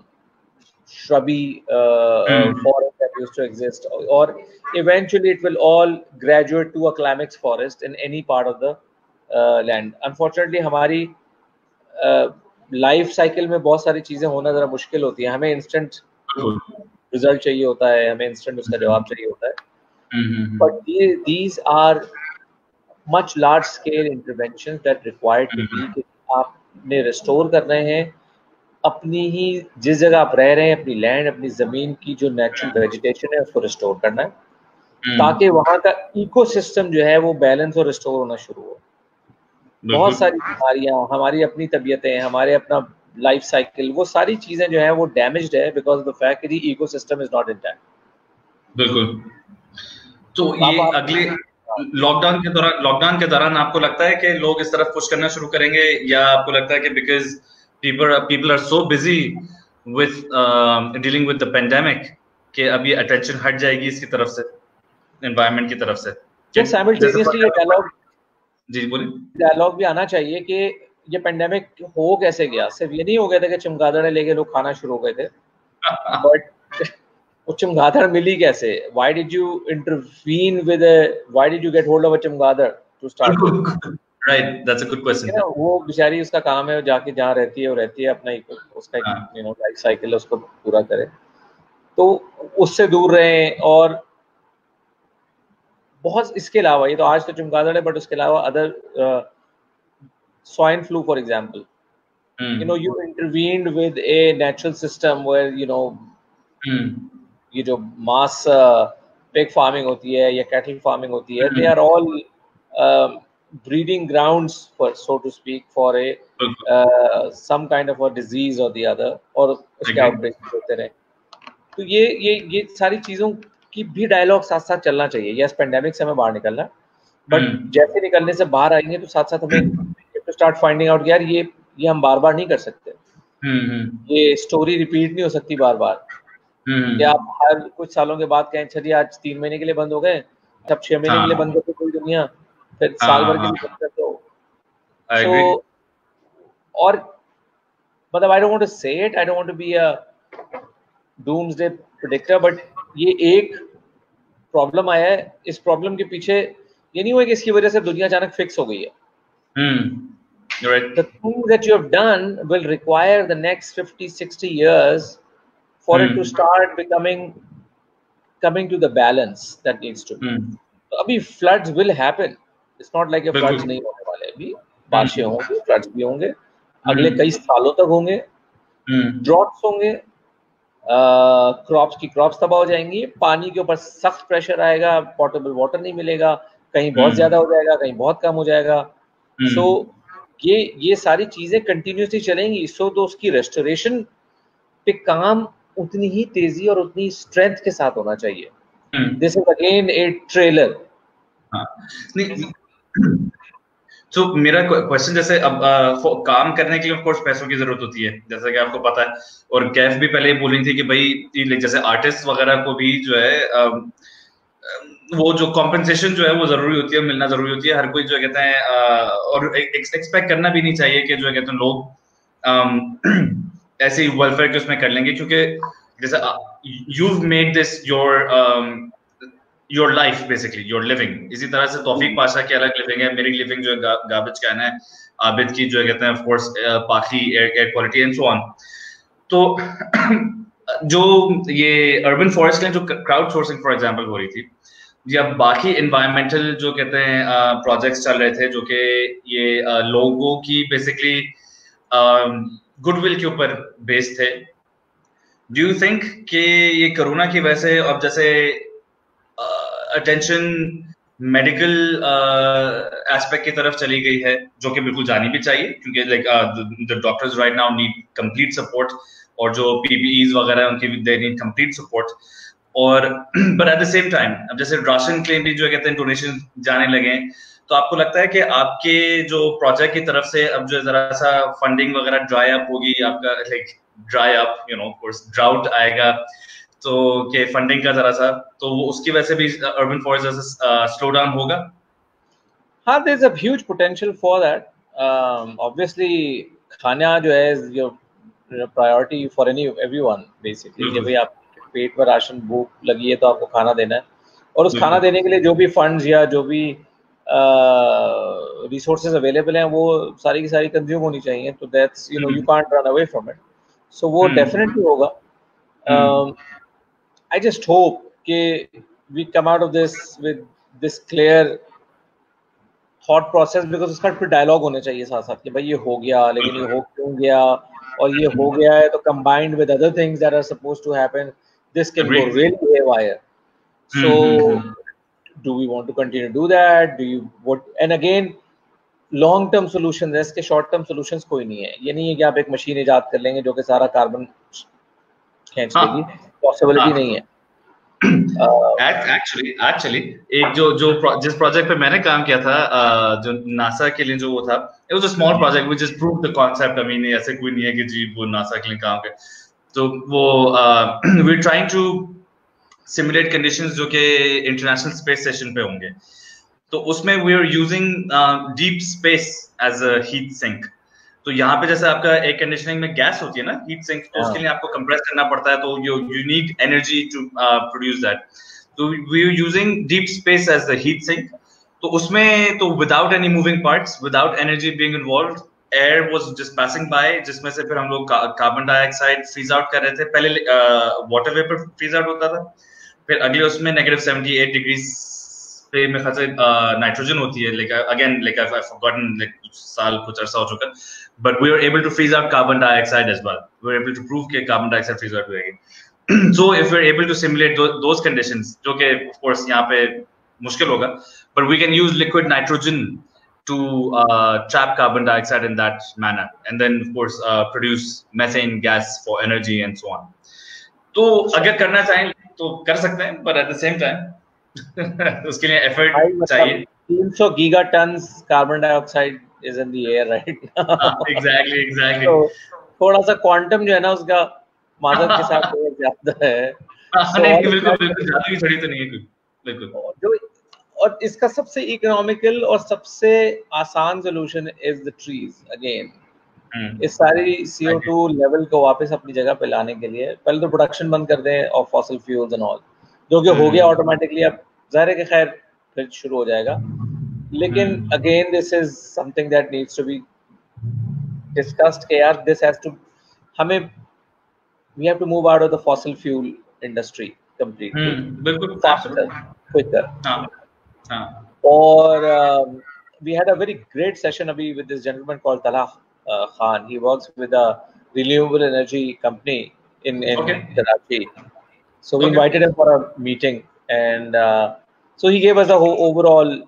shrubby forest that used to exist, or eventually it will all graduate to a climax forest in any part of the land. Unfortunately, हमारी life cycle में बहुत सारी चीजें होना जरा मुश्किल होती है। हमें instant result चाहिए होता है, हमें instant उसका जवाब चाहिए होता है। But these are much large scale interventions that required to be कि आपने restore कर रहे हैं अपनी ही जिस जगह आप रह रहे हैं, अपनी लैंड, अपनी जमीन की जो नेचुरल वेजिटेशन है उसको रिस्टोर करना है ताकि वहाँ का इकोसिस्टम जो है वो बैलेंस और रिस्टोर होना शुरू हो। बहुत सारी बीमारियाँ, हमारी अपनी तबीयतें, हमारे अपना लाइफ साइकिल, वो सारी चीजें जो है वो डैमेज्ड है बिकॉज ऑफ द फैक्ट कि इकोसिस्टम इज नॉट इंटैक्ट। बिल्कुल। तो ये अगले लॉकडाउन के दौरान आपको लगता है कि लोग इस तरफ पुश करना शुरू करेंगे, या आपको लगता है कि because people are so busy with dealing with the pandemic कि अब ये अटेंशन हट जाएगी इसकी तरफ से, एनवायरनमेंट की तरफ से? साइमल्टेनियसली ये डायलॉग भी आना चाहिए कि ये पेंडेमिक हो कैसे गया। सिर्फ ये नहीं हो गया था कि चमगादड़ लेके लोग खाना शुरू हो गए थे, बट वो चमगादड़ मिली कैसे? Why did you intervene with why did you get hold of a चमगादड़ to start with? Right, that's a good question. वो बेचारी, उसका काम है जाके जहाँ रहती है वो रहती है, अपना उसका you know life cycle उसको पूरा करे, तो उससे दूर रहें। और बहुत इसके अलावा, ये तो आज तो चमगादड़ है, बट उसके अलावा other swine flu for example, you know you intervened with a natural system where you know ये जो मास पिग फार्मिंग होती है या कैटल फार्मिंग होती है, they are all breeding grounds for so to speak for a some kind of a disease और the other, और उसके आउटब्रेक होते रहे। तो ये सारी चीज़ों की भी डायलॉग साथ साथ चलना चाहिए। यस, पेंडेमिक से हमें बाहर निकलना, बट जैसे निकलने से बाहर आएंगे तो साथ साथ हमें टू स्टार्ट फाइंडिंग आउट यार ये हम बार बार नहीं कर सकते, ये स्टोरी रिपीट नहीं हो सकती बार बार। या आप हर कुछ सालों के बाद कहें चलिए आज 3 महीने के लिए बंद हो गए, तब 6 महीने के लिए बंद करते पूरी दुनिया, फिर साल भर के लिए बंद करते हो। सो और मतलब I don't want to say it, I don't want to be a doomsday predictor, but ये एक प्रॉब्लम आया है। इस प्रॉब्लम के पीछे ये नहीं हुआ कि इसकी वजह से दुनिया अचानक फिक्स हो गई है। The things that you have done will require the next 50-60 years for it to start coming to the balance that needs to be. So abhi floods will happen, it's not like a floods nahi hone wale, abhi barishein hongi, floods bhi honge, अगले कई सालों तक होंगे, droughts होंगे, crops की crops तबाह हो जाएंगी, पानी के ऊपर सख्त प्रेशर आएगा, पोर्टेबल वाटर नहीं मिलेगा, कहीं बहुत ज्यादा हो जाएगा, कहीं बहुत कम हो जाएगा। सो ये सारी चीजें कंटिन्यूसली चलेंगी। सो तो उसकी रेस्टोरेशन पे काम उतनी ही तेजी और उतनी स्ट्रेंथ के साथ होना चाहिए। This is again a trailer. तो मेरा क्वेश्चन, जैसे अब काम करने के लिए ऑफ कोर्स पैसों की जरूरत होती है, जैसा कि आपको पता है, और कैफ भी पहले बोल रही थी कि भाई जैसे आर्टिस्ट वगैरह को भी जो है वो जो कॉम्पेंसेशन जो है वो जरूरी होती है, मिलना जरूरी होती है। हर कोई जो कहते हैं और एक्सपेक्ट करना भी नहीं चाहिए कि जो कहते हैं लोग ऐसे ही वेलफेयर के उसमें कर लेंगे, क्योंकि जैसे you've made this your life basically, your living। इसी तरह से तौफीक पाशा की अलग लिविंग है, मेरी लिविंग जो गार्बेज का है, आबिद की जो कहते हैं ऑफ कोर्स पाखी air quality and so on. तो जो ये अर्बन फॉरेस्ट में जो क्राउड सोर्सिंग फॉर एग्जांपल हो रही थी या बाकी एनवायरमेंटल जो कहते हैं प्रोजेक्ट्स चल रहे थे, जो कि ये लोगों की बेसिकली गुडविल के ऊपर बेस्ड थे, डू यू थिंक कि ये कोरोना की वजह से अब जैसे अटेंशन मेडिकल एस्पेक्ट की तरफ चली गई है, जो कि बिल्कुल जानी भी चाहिए, क्योंकि like the doctors right now need complete support और जो पीपीईज वगैरह उनकी दे नीड कंप्लीट सपोर्ट। और but at the same time अब जैसे राशन क्लेम भी जो कहते हैं डोनेशन जाने लगे, तो आपको लगता है कि आपके जो प्रोजेक्ट की तरफ से अब जो जरा सा फंडिंग वगैरह ड्राई अप होगी, आपका like dry up you know course drought आएगा, तो के फंडिंग का जरा सा तो वो उसकी वजह से भी अर्बन फॉरेस्ट स्लो डाउन होगा? हाँ, there is a huge potential for that. Obviously खाना जो है your priority for everyone basically, जब भी आप पेट पर राशन भूख लगी है तो आपको खाना देना है, और उस खाना देने के लिए जो भी फंड्स या जो भी रिसोर्सेज अवेलेबल हैं वो सारी की सारी कंज्यूम होनी चाहिए। तो that's you know you can't run away from it, so वो डेफिनेटली होगा। I just hope that we come out of this with this clear thought process, because उसका फिर dialogue होने चाहिए साथ साथ कि भाई ये हो गया लेकिन ये हो क्यों गया, और ये हो गया है तो combined with other things that are supposed to happen, this can go really haywire. So do we want to continue to do that? Do you what? And again, long-term solutions, इसके short-term solutions कोई नहीं है। ये नहीं है कि आप एक मशीन इजाद कर लेंगे जो कि सारा कार्बन खींच लेगी, पॉसिबिलिटी नहीं है। एक्चुअली एक जो जिस प्रोजेक्ट पे मैंने काम किया था जो नासा के लिए जो वो था, it was a small project which is prove the concept. I mean ऐसे कोई नहीं है कि जी वो नासा के लिए काम करे, तो वो we are trying to simulate conditions जो कि इंटरनेशनल स्पेस स्टेशन पे होंगे, तो उसमें we are using deep space as a heat sink. तो यहाँ पे जैसे आपका एयर कंडीशनिंग में गैस होती है ना हीट सिंक, तो उसके लिए आपको कंप्रेस करना पड़ता है, तो you need energy to produce that, तो we are using deep space as the heat sink. तो उसमें तो without any moving parts, without energy being involved, air was just passing by, जिसमें से फिर हम लोग कार्बन डाइऑक्साइड फ्रीज आउट कर रहे थे। पहले वाटर वेपर फ्रीज आउट होता था, फिर अगले उसमें -78 डिग्रीज पे में खासा नाइट्रोजन होती है, लेकिन अगेन लेकिन आई हैव फॉरगॉटन कुछ साल कुछ अरसा हो चुका, but we were able to freeze out carbon dioxide as well, we were able to prove that carbon dioxide freeze out again so if we are able to simulate those conditions, jo ke of course yahan pe mushkil hoga, but we can use liquid nitrogen to trap carbon dioxide in that manner and then of course produce methane gas for energy and so on. to agar karna chahe to kar sakte hain, but at the same time uske liye effort chahiye. 300 gigatons carbon dioxide is in the air right now. Exactly. So, थोड़ा सा quantum जो है ना उसका माजर के साथ बहुत ज्यादा है। नहीं बिल्कुल ज्यादा ही थोड़ी तो नहीं है बिल्कुल। और इसका सबसे इकोनॉमिकल और सबसे आसान solution is the trees again. इस सारी CO2 लेवल को वापस अपनी जगह पे लाने के लिए पहले तो प्रोडक्शन बंद कर दें of fossil fuels and all, जो कि हो गया ऑटोमेटिकली, अब जाहिर है कि खैर फिर शुरू हो जाएगा, लेकिन again this is something that needs to be discussed कि यार दिस हैज टू हमें we have to move out of the fossil fuel industry completely, बिल्कुल फास्टर क्विकर। हां और we had a very great session अभी with this gentleman called Talha Khan. He works with a renewable energy company in Karachi. So we invited him for a meeting, and so he gave us the whole overall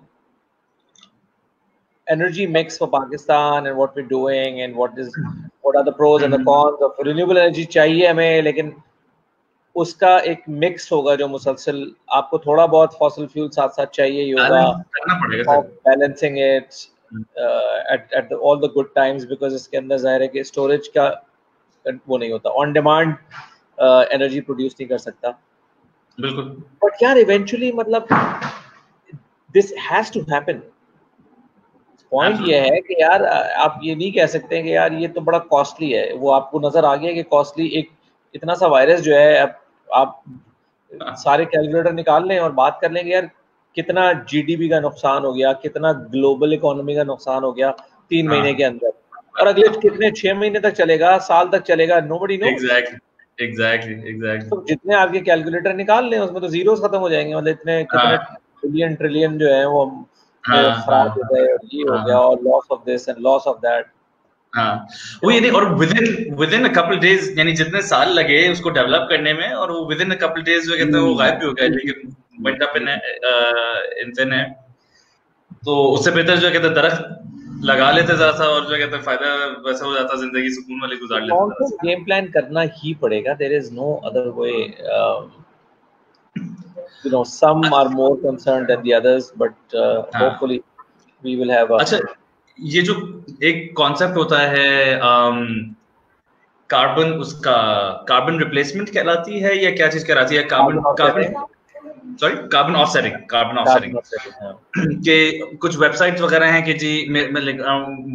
energy mix for Pakistan and what we're doing and what are the pros and the cons of renewable energy. चाहिए हमें, लेकिन उसका एक mix होगा जो मुसलसल आपको थोड़ा बहुत फॉसिल फ्यूल साथ साथ चाहिए होगा, करना पड़ेगा balancing it at all the good times, because इसके अंदर जाहिर है कि स्टोरेज का वो नहीं होता, ऑन डिमांड एनर्जी प्रोड्यूस नहीं कर सकता बिल्कुल. बट यार इवेंचुअली मतलब this has to happen. Point ये है कि यार आप ये नहीं कह सकते कि यार ये तो बड़ा कॉस्टली है. वो आपको नजर आ गया कि कॉस्टली एक इतना सा वायरस जो है, आप सारे कैलकुलेटर निकाल लें और बात कर लेंगे यार कितना जीडीपी का नुकसान हो गया, कितना ग्लोबल इकोनॉमी का नुकसान हो गया 3 महीने के अंदर, और अगले कितने 6 महीने तक चलेगा, साल तक चलेगा, नोबडी नोस. एग्जैक्टली. तो जितने आपके कैलकुलेटर निकाल लें उसमें तो जीरोस खत्म हो जाएंगे, मतलब इतने कितने ट्रिलियन ट्रिलियन जो है वो खराब हो गए, ये हो गया और loss of this and loss of that. हाँ वो ये नहीं, और विदिन अ कपल डेज, यानी जितने साल लगे उसको डेवलप करने में, और वो विदिन अ कपल डेज जो कहते हैं वो गायब भी हो गया, लेकिन बंदा इंसान है तो उससे बेहतर जो कहते हैं दरख्त लगा लेते ज़रा सा, और जो कहते हैं फायदा वैसे हो जाता, जिंदगी सुकून वाली गुजार लेते. गेम प्लान करना ही पड़ेगा, there is no other way. You know some are more concerned than the others, but hopefully we will have. अच्छा ये जो एक कॉन्सेप्ट होता है कार्बन, उसका कार्बन रिप्लेसमेंट कहलाती है या क्या चीज कहलाती है? Carbon offsetting. कार्बन ऑफसेटिंग के कुछ वेबसाइट्स वगैरह हैं कि जी मैं like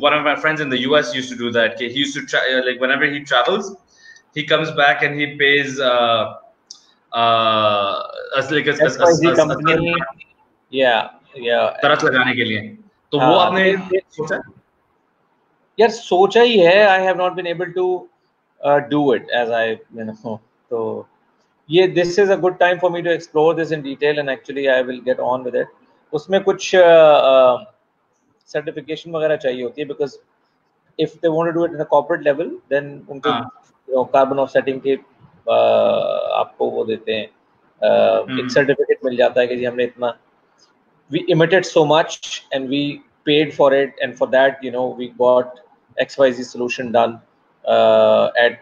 one of my friends in the US used to do that, कि he used to like whenever he travels he comes back and he pays like company या तरह लगाने के लिए. तो वो आपने सोचा? यार सोचा ही है, I have not been able to do it as I you know. तो ये this is a good time for me to explore this in detail and actually I will get on with it. उसमें कुछ certification वगैरह चाहिए होती है, because if they want to do it in a corporate level then उनको carbon offsetting के आपको वो देते हैं, एक सर्टिफिकेट मिल जाता है कि जी हमने इतना, we emitted so much and we paid for it, and for that you know we got XYZ solution done at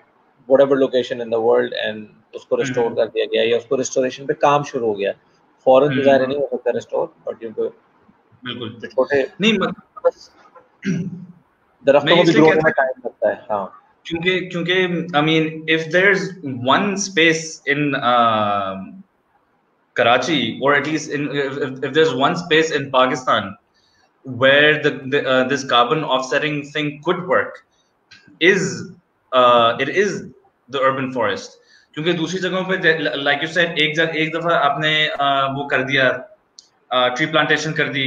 whatever location in the world, and usko restore kar diya gaya ya usko restoration pe kaam shuru ho gaya. Foreign desire nahi ho sakta restore, but you go bilkul chote nahi darkhon ko grow karna time lagta hai. ha kyunki I mean if there's one space in Karachi, or at least in, if there's one space in Pakistan where this carbon offsetting thing could work, it is the urban forest. क्योंकि दूसरी जगहों पे like you said एक दफा आपने वो कर दिया, tree plantation कर दी,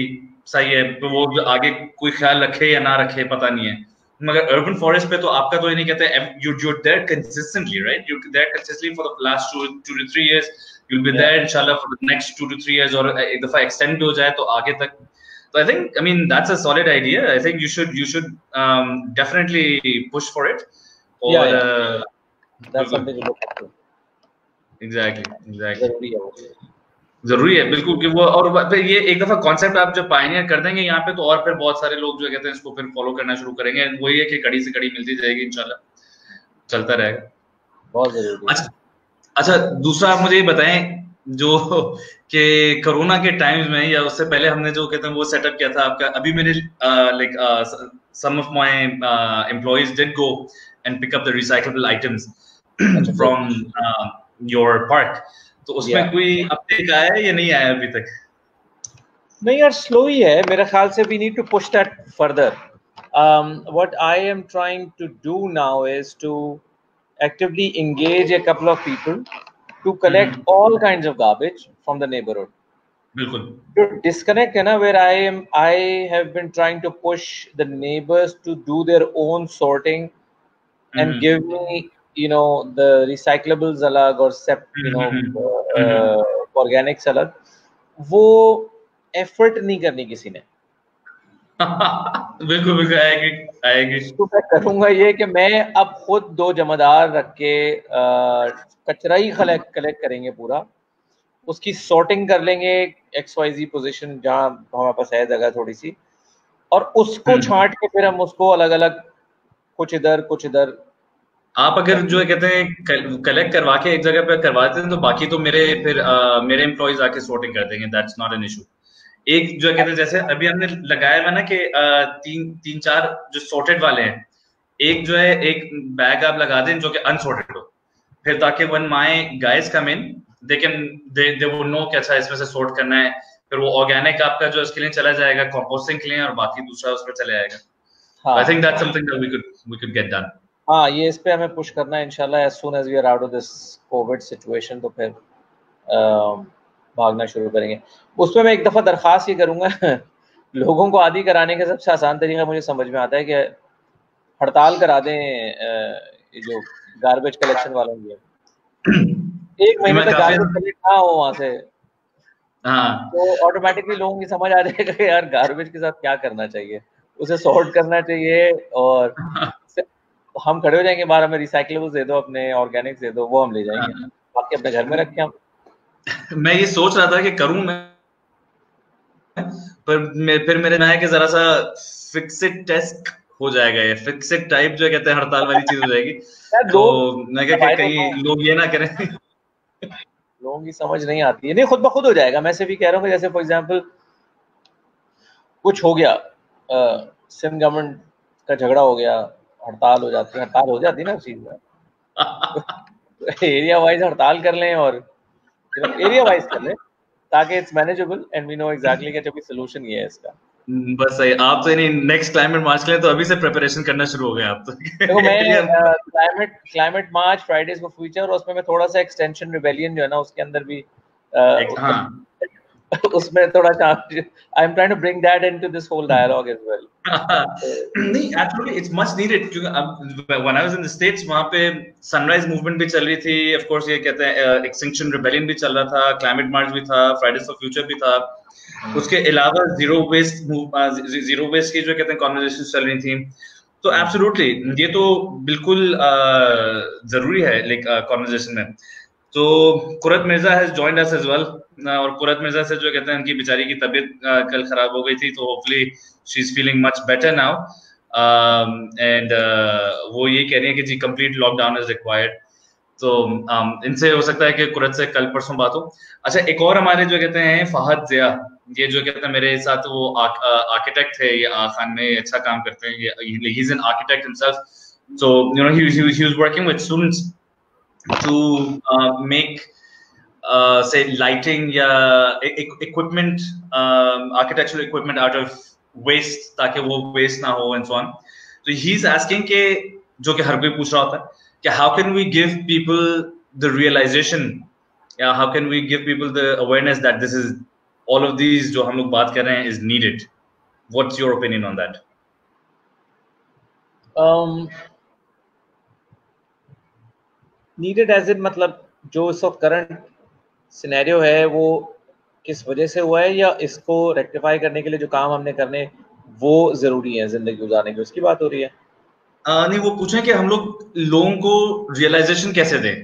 सही है, तो वो आगे कोई ख्याल रखे या ना रखे पता नहीं है, मगर urban forest पे तो आपका तो ये नहीं कहते, you're there consistently, right? You're there consistently for the last two to three years. You'll be there inshallah for the next 2 to 3 years, or if the extend ho jaye to aage tak. So I think I mean that's a solid idea. I think you should definitely push for it, or that's something to look at. Exactly zaruri hai bilkul ki wo, aur phir ye ek dafa concept aap jab pioneer kar denge yahan pe, to aur phir bahut sare log jo kehte hain isko phir follow karna shuru karenge, and wohi hai ki kadi se kadi milti jayegi inshallah, chalta rahega, bahut zaruri. अच्छा दूसरा आप मुझे ये बताएं जो कि corona के times में या उससे पहले हमने जो कहते हैं वो सेटअप किया था आपका, अभी मेरे like some of my employees did go and pick up the recyclable items from your park, तो उसमें कोई अपडेट आया है या नहीं आया अभी तक? नहीं यार, स्लो ही है मेरे ख्याल से. We need to push that further. What I am trying to do now is to actively engage a couple of people to collect all kinds of garbage from the neighborhood. Bilkul to disconnect hai na, where I have been trying to push the neighbors to do their own sorting and give me you know the recyclables alag or separate you know organic alag. wo effort nahi karni kisi ne बिल्कुल बिल्कुल आएगी। तो मैं करूँगा ये कि मैं अब खुद दो जमादार रख के कचरा ही कलेक्ट करेंगे पूरा, उसकी सॉर्टिंग कर लेंगे XYZ पोजीशन जहाँ हमारे पास है जगह थोड़ी सी, और उसको छांट के फिर हम उसको अलग अलग कुछ इधर कुछ इधर। आप अगर जो कहते हैं कलेक्ट करवा के एक जगह पे करवाते हैं तो बाकी तो मेरे फिर मेरे एम्प्लॉइज आके सॉर्टिंग कर देंगे, दैट्स नॉट एन इशू। एक जो कहते हैं जैसे अभी हमने लगाया हुआ ना कि तीन चार जो सॉर्टेड वाले हैं, एक जो है एक बैग आप लगा दें जो कि अनसॉर्टेड हो, फिर ताकि when my guys come in they can they वो नो कि अच्छा इसमें से सॉर्ट करना है, फिर वो ऑर्गेनिक आपका जो इसके लिए चला जाएगा कंपोस्टिंग के लिए और बाकी दूसरा उसमें चला जाएगा। I think that's something that we could get done. हाँ, ये इस पे हमें पुश करना है इंशाल्लाह, as soon as we are out of this COVID situation, तो फिर भागना शुरू करेंगे। उसमें मैं एक दफ़ा दरख्वास्त ये करूँगा लोगों को आदि कराने का सबसे आसान तरीका मुझे समझ में आता है कि हड़ताल करा दें जो गार्बेज कलेक्शन वालों की, एक महीने तक गार्बेज कलेक्ट ना हो वहाँ से, तो ऑटोमेटिकली लोगों की समझ आ जाएगा कि यार गार्बेज के साथ क्या करना चाहिए, उसे सॉर्ट करना चाहिए और हम खड़े हो जाएंगे बाहर, हमें रिसाइकलेबल्स दे दो, अपने ऑर्गेनिक्स दे दो, वो हम ले जाएंगे, बाकी अपने घर में रखें हम। मैं ये सोच रहा था कि करूं मैं, पर फिर मेरे ना है कि जरा सा फिक्स्ड टेस्ट हो जाएगा, ये फिक्स्ड टाइप जो कहते हैं हड़ताल वाली चीज हो जाएगी तो मैं क्या कहीं लोग ये ना करें लोगों की समझ नहीं आती है, नहीं खुद ब खुद हो जाएगा। मैं से भी कह रहा हूँ जैसे फॉर एग्जाम्पल कुछ हो गया, सिंध गवर्नमेंट का झगड़ा हो गया, हड़ताल हो जाती है, हड़ताल हो जाती है ना उस चीज में, एरिया वाइज हड़ताल कर लें और एरिया वाइज कर लें ताकि it's manageable and we know exactly क्या अभी सोल्यूशन ये है इसका। बस सही, आप तो यानी नेक्स्ट क्लाइमेट मार्च के लिए तो अभी से प्रिपरेशन करना शुरू हो गए आप तो। देखो मैं climate march, Fridays for Future, और उसमें मैं थोड़ा सा एक्सटेंशन रिबेलियन जो है ना उसके अंदर भी उसमें थोड़ा I am trying to bring that into this whole dialogue as well. नहीं एक्चुअली इट्स मच नीडेड क्योंकि अब when I was in the States वहां पे सनराइज मूवमेंट भी चल रही थी, ऑफ कोर्स ये कहते हैं एक्सटिंक्शन रिबेलियन भी चल रहा था, क्लाइमेट मार्च भी था, फ्राइडेज फॉर फ्यूचर भी था, उसके अलावा जीरो वेस्ट की जो कहते हैं कन्वर्सेशंस चल रही थी। तो एब्सोल्युटली ये तो बिल्कुल जरूरी है लाइक कन्वर्सेशन में। तो Qurat Mirza has joined us as well, और कुरत मिर्जा से जो कहते हैं उनकी बेचारी की तबीयत कल खराब हो गई थी, तो hopefully she is feeling much better now, and वो ये कह रही है कि जी कंप्लीट लॉकडाउन इज रिक्वायर्ड। तो इनसे हो सकता है कि कुरत से कल परसों बात हो। अच्छा, एक और हमारे जो कहते हैं फहद जिया, ये जो कहते हैं मेरे साथ वो आर्किटेक्ट थे, ये खान में अच्छा काम करते हैं, ये ही is an architect himself, so you know he was working with students to make say lighting या equipment, architectural equipment out of waste, ताकि वो waste ना हो and so on. So he's asking के जो कि हर कोई पूछ रहा होता है कि how can we give people the realization, या how can we give people the awareness that this is all of these जो हम लोग बात कर रहे हैं is needed. What's your opinion on that? Needed as in मतलब जो इस वक्त करंट सिनेरियो है वो किस वजह से हुआ है, या इसको रेक्टिफाई करने के लिए जो काम हमने करने वो जरूरी है जिंदगी गुजारने की, उसकी बात हो रही है? नहीं, वो पूछें कि हम लोग लोगों को रियलाइजेशन कैसे दें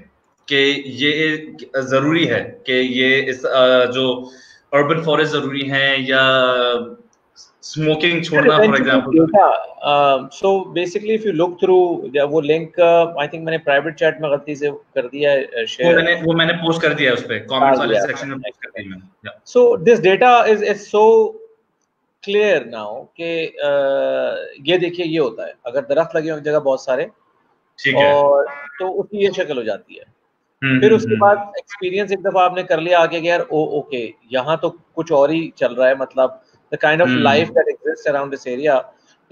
कि ये जरूरी है, कि ये इस जो अर्बन फॉरेस्ट जरूरी है, या स्मोकिंग छोड़ना for example. So basically if you look through वो लिंक, आई थिंक मैंने प्राइवेट चैट में गलती से कर दिया शेयर, वो मैंने पोस्ट कर दिया उस पे, कमेंट्स वाले सेक्शन में पोस्ट कर दिया मैंने। So this data is so clear now कि ये देखिए ये होता है अगर दरख्त लगे हों एक जगह बहुत सारे, ठीक है, और तो उसकी ये शक्ल हो जाती है। फिर उसके बाद एक्सपीरियंस एक दफा आपने कर लिया आगे, यार ओके यहाँ तो कुछ और ही चल रहा है, मतलब the kind of life that exists around this area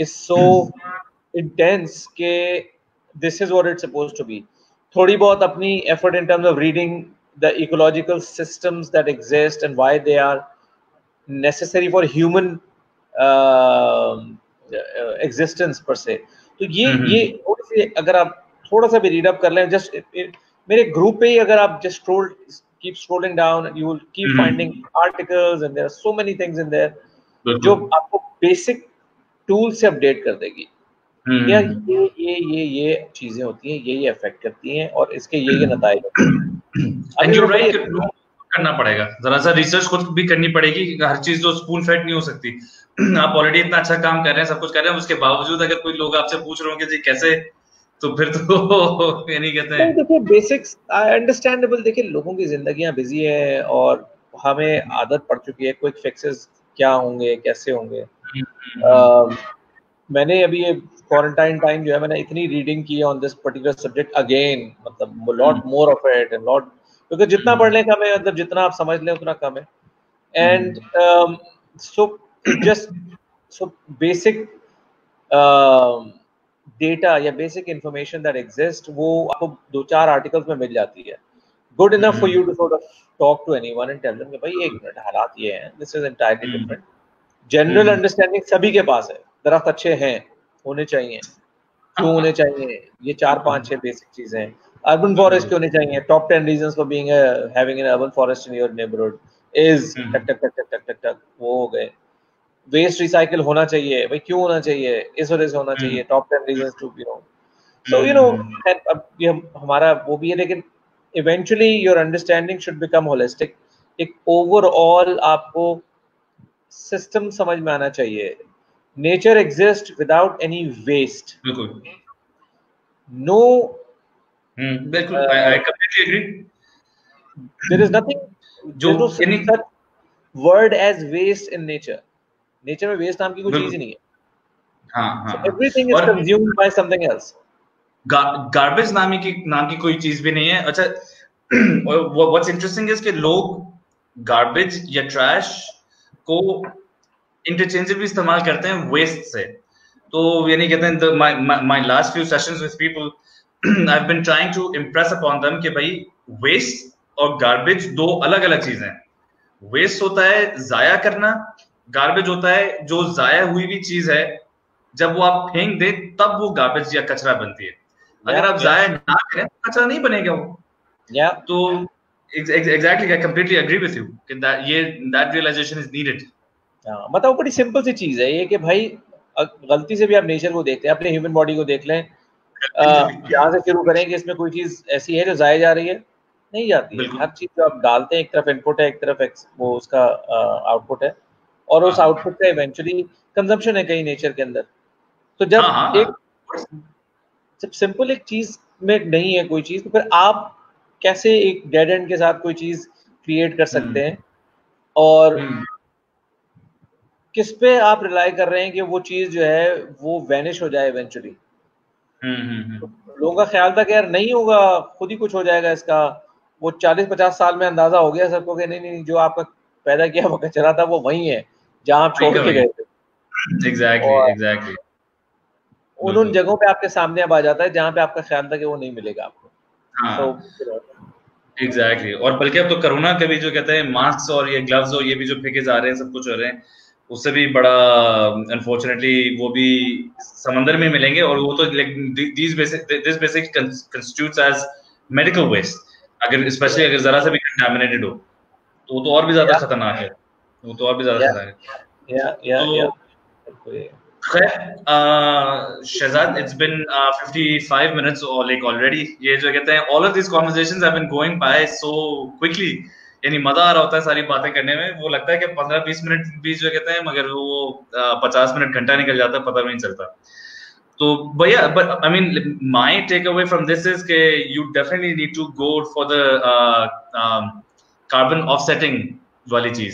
is so intense ke this is what it's supposed to be. Thodi bahut apni effort in terms of reading the ecological systems that exist and why they are necessary for human existence per se. To ye agar aap thoda sa bhi read up kar le, just mere group pe hi agar aap just keep scrolling down, you will keep finding articles and there are so many things in there जो आपको basic tool से update कर देगी यार ये चीजें होती हैं, ये अफेक्ट करती हैं और इसके ये नताइज करना पड़ेगा, जरा सा रिसर्च खुद भी करनी पड़ेगी कि हर चीज तो स्पून फेड नहीं हो सकती। आप ऑलरेडी इतना अच्छा काम कर रहे हैं, सब कुछ कर रहे हैं, उसके बावजूद अगर कोई लोग आपसे पूछ रहे होंगे जी कैसे, तो फिर तो ये नहीं कहते हैं। देखिए बेसिक्स अंडरस्टैंडेबल, देखिए लोगों की जिंदगियां बिजी है और हमें आदत पड़ चुकी है क्विक फिक्सेस क्या होंगे कैसे होंगे। मैंने अभी ये क्वारंटाइन टाइम जो है मैंने इतनी रीडिंग की on this particular subject again, मतलब lot more of it and lot, क्योंकि जितना पढ़ लें कम है, मतलब जितना आप समझ लें उतना कम है। एंड सो बेसिक डेटा या बेसिक इंफॉर्मेशन दैट एग्जिस्ट वो आपको 2-4 आर्टिकल्स में मिल जाती है, good enough for you to sort of talk to anyone and tell them कि भाई एक मिनट हालात ये हैं, this is entirely different. General understanding सभी के पास है, दरख्त अच्छे हैं, होने चाहिए, क्यों होने चाहिए, ये 4-5-6 बेसिक चीजें हैं। अर्बन फॉरेस्ट क्यों होने चाहिए, top 10 reasons for being having an urban forest in your neighbourhood is टक टक टक टक टक टक, वो हो गए। वेस्ट रिसाइकिल होना चाहिए, भाई क्यों होना चाहिए, इस वजह से होना चाहिए, top 10 reasons to be no, so you know. अब ये हमारा वो भी है, लेकिन eventually your understanding should become holistic. एक ओवरऑल आपको सिस्टम समझ में आना चाहिए। Nature exist without any waste, no, बिल्कुल I completely agree, there is nothing जो any word as waste in nature. Nature में वेस्ट नाम की कोई चीज ही नहीं है। हाँ, so everything is consumed by something else. Garbage नाम की कोई चीज भी नहीं है। अच्छा, what's interesting is कि लोग गार्बेज या ट्रैश को इंटरचेंजेबली इस्तेमाल करते हैं वेस्ट से। तो ये नहीं कहते हैं, my last few sessions with people, I've been trying to impress upon them कि भाई वेस्ट और गार्बेज 2 अलग-अलग चीजें हैं। वेस्ट होता है जाया करना, गार्बेज होता है जो जाया हुई भी चीज है, जब वो आप फेंक दे तब वो गार्बेज या कचरा बनती है। अगर आप जाया ना करें कचरा नहीं बनेगा वो। तो exactly I completely agree with you कि दैट रियलाइजेशन इज नीडेड। मतलब बड़ी सिंपल सी चीज है ये कि भाई गलती से भी आप नेचर को देखते हैं, अपने ह्यूमन बॉडी को देख लें, यहाँ से शुरू करें कि इसमें कोई चीज ऐसी है जो जाया जा रही है, नहीं जाती है। हर चीज जो आप डालते हैं एक तरफ इनपुट है, एक तरफ वो उसका आउटपुट है और उस आउटपुट का इवेंचुअली कंजम्पशन है कहीं नेचर के अंदर। तो जब सिंपल एक चीज में नहीं है कोई चीज, तो फिर आप कैसे एक डेड एंड के साथ कोई चीज क्रिएट कर सकते हैं और किस पे आप रिलाई कर रहे हैं कि वो चीज जो है वो वैनिश हो जाए इवेंचुअली। तो लोगों का ख्याल था कि यार नहीं होगा, खुद ही कुछ हो जाएगा इसका। वो 40-50 साल में अंदाजा हो गया सबको कि नहीं, जो आपका पैदा किया वो कचरा था वो वही है जहाँ आप छोड़ के गए थे। Exactly. उन जगहों पे आपके सामने अब आ जाता है जहाँ पे आपका ख्याल था कि वो नहीं मिलेगा आपको। हाँ, exactly. और बल्कि अब तो कोरोना के भी जो कहते हैं मास्क और ये ग्लव्स और ये भी जो फेंके जा रहे हैं, सब कुछ हो रहे हैं, उससे भी बड़ा अनफॉर्चुनेटली वो भी समंदर में मिलेंगे और वो तो this basic constitutes as medical waste, अगर स्पेशली अगर जरा सा भी कंटामिनेटेड हो तो और भी ज्यादा खतरनाक है, वो तो और भी ज्यादा खतरनाक है। शहजाद, इट्स बीन 55 मिनट्स और लाइक ऑलरेडी, ये जो कहते हैं all of this conversations have been going by so quickly, यानी मजा आ रहा होता है सारी बातें करने में। वो लगता है कि 15-20 मिनट भी जो कहते हैं, मगर वो 50 मिनट घंटा निकल जाता है, पता भी नहीं चलता। तो भैया, I mean my take away from this is के you definitely need to go for the carbon offsetting wali cheez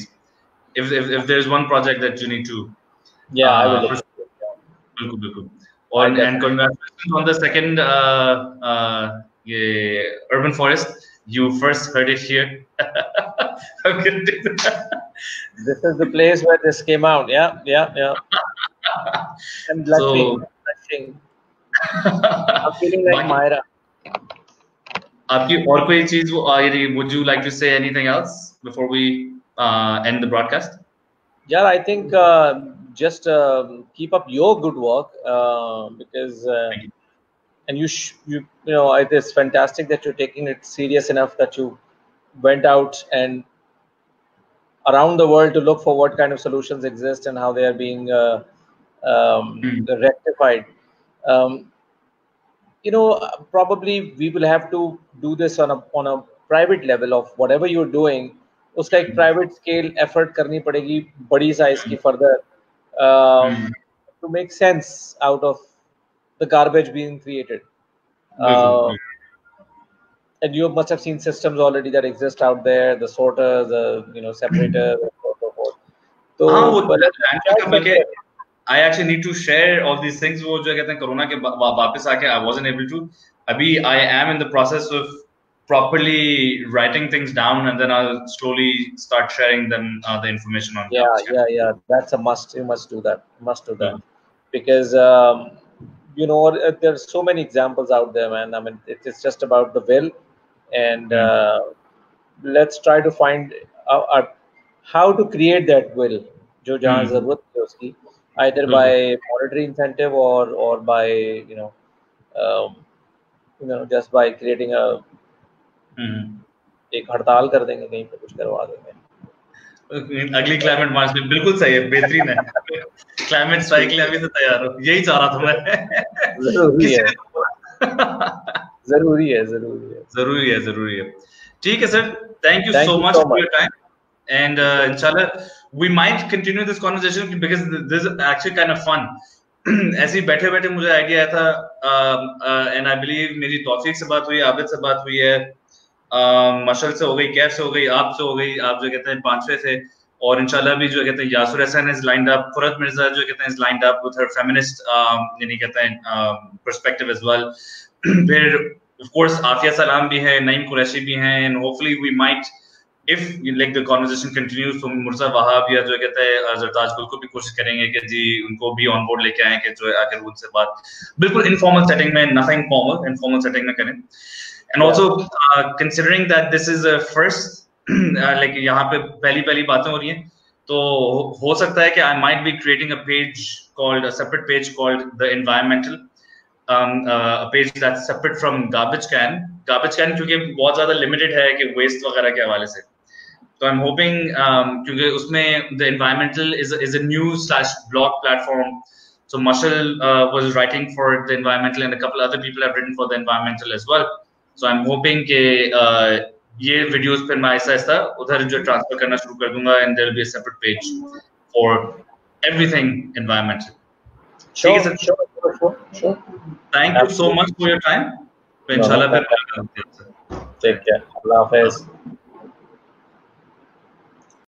if there is one project that you need to I will bilkul and congratulations on the second urban forest. You first heard it here. This is the place where this came out. I'm blushing. I'm feeling like Myra. आपकी और कोई चीज, would you like to say anything else before we end the broadcast? Yeah, I think just keep up your good work because and you know, it is fantastic that you're taking it serious enough that you went out and around the world to look for what kind of solutions exist and how they are being rectified. You know, probably we will have to do this on a private level of whatever you're doing. उसका एक private scale effort करनी पड़ेगी बड़ी size की further to make sense out of the garbage being created. And you must have seen systems already that exist out there, the sorters, the separator, and so forth. So, I actually need to share all these things. वो जो कहते हैं corona के वापस आके I wasn't able to. अभी I am in the process of properly writing things down, and then I'll slowly start sharing them the information on. Yeah. That's a must. You must do that. Because you know, there are so many examples out there, man. I mean, it's just about the will, and let's try to find out how to create that will. जो जहाँ जरूरत है उसकी, either by monetary incentive or by just by creating a एक हड़ताल कर देंगे कहीं पे, कुछ करवा देंगे अगली क्लाइमेट मार्च में. बिल्कुल सही है, बेहतरीन है. क्लाइमेट साइकिल अभी से तैयार हो, यही चाह रहा था मैं. जरूरी है. ठीक है sir, thank you so much for your time, and इंशाल्लाह we might continue this conversation because this is actually kind of fun. ऐसे बैठे बैठे मुझे आइडिया आया था, एंड आई बिलीव मेरी तौफीक से बात हुई, आबिद से बात हुई है, मशल से हो गई, कैफ से हो गई, आप से हो गई, आप जो कहते हैं पांचवे से, और इंशाल्लाह भी जो कहते हैं Yasir Hasan is lined up, Qurat Mirza जो कहते हैं is lined up with her feminist यानी कहते हैं पर्सपेक्टिव एज वेल. फिर ऑफ कोर्स आफिया सलाम भी है, नईम कुरैशी भी हैं, and hopefully we might if like the conversation continues from Mirza Wahab या जो कहते हैं ज़रताज गुल को भी कोशिश करेंगे कि जी उनको भी ऑन बोर्ड लेके आएं कि जो आखिर उनसे बात बिल्कुल इनफॉर्मल सेटिंग में, नथिंग फॉर्मल, इनफॉर्मल सेटिंग में करें. And also considering that this is a first, like यहाँ पे पहली बातें हो रही हैं, तो हो सकता है कि I might be creating a page called, a separate page called the environmental, a page that's separate from garbage can क्योंकि बहुत ज्यादा लिमिटेड है कि वेस्ट वगैरह के हवाले से. So I'm hoping क्योंकि उसमें the environmental is a new / blog platform. So Marshall was writing for the environmental, and a couple other people have written for the environmental as well. So I'm hoping के ये videos फिर मैं ऐसा उधर जो transfer करना शुरू कर दूंगा, and there will be a separate page for everything environmental. Sure. Thank you so much for your time. Inshallah, take care. Allah Hafiz.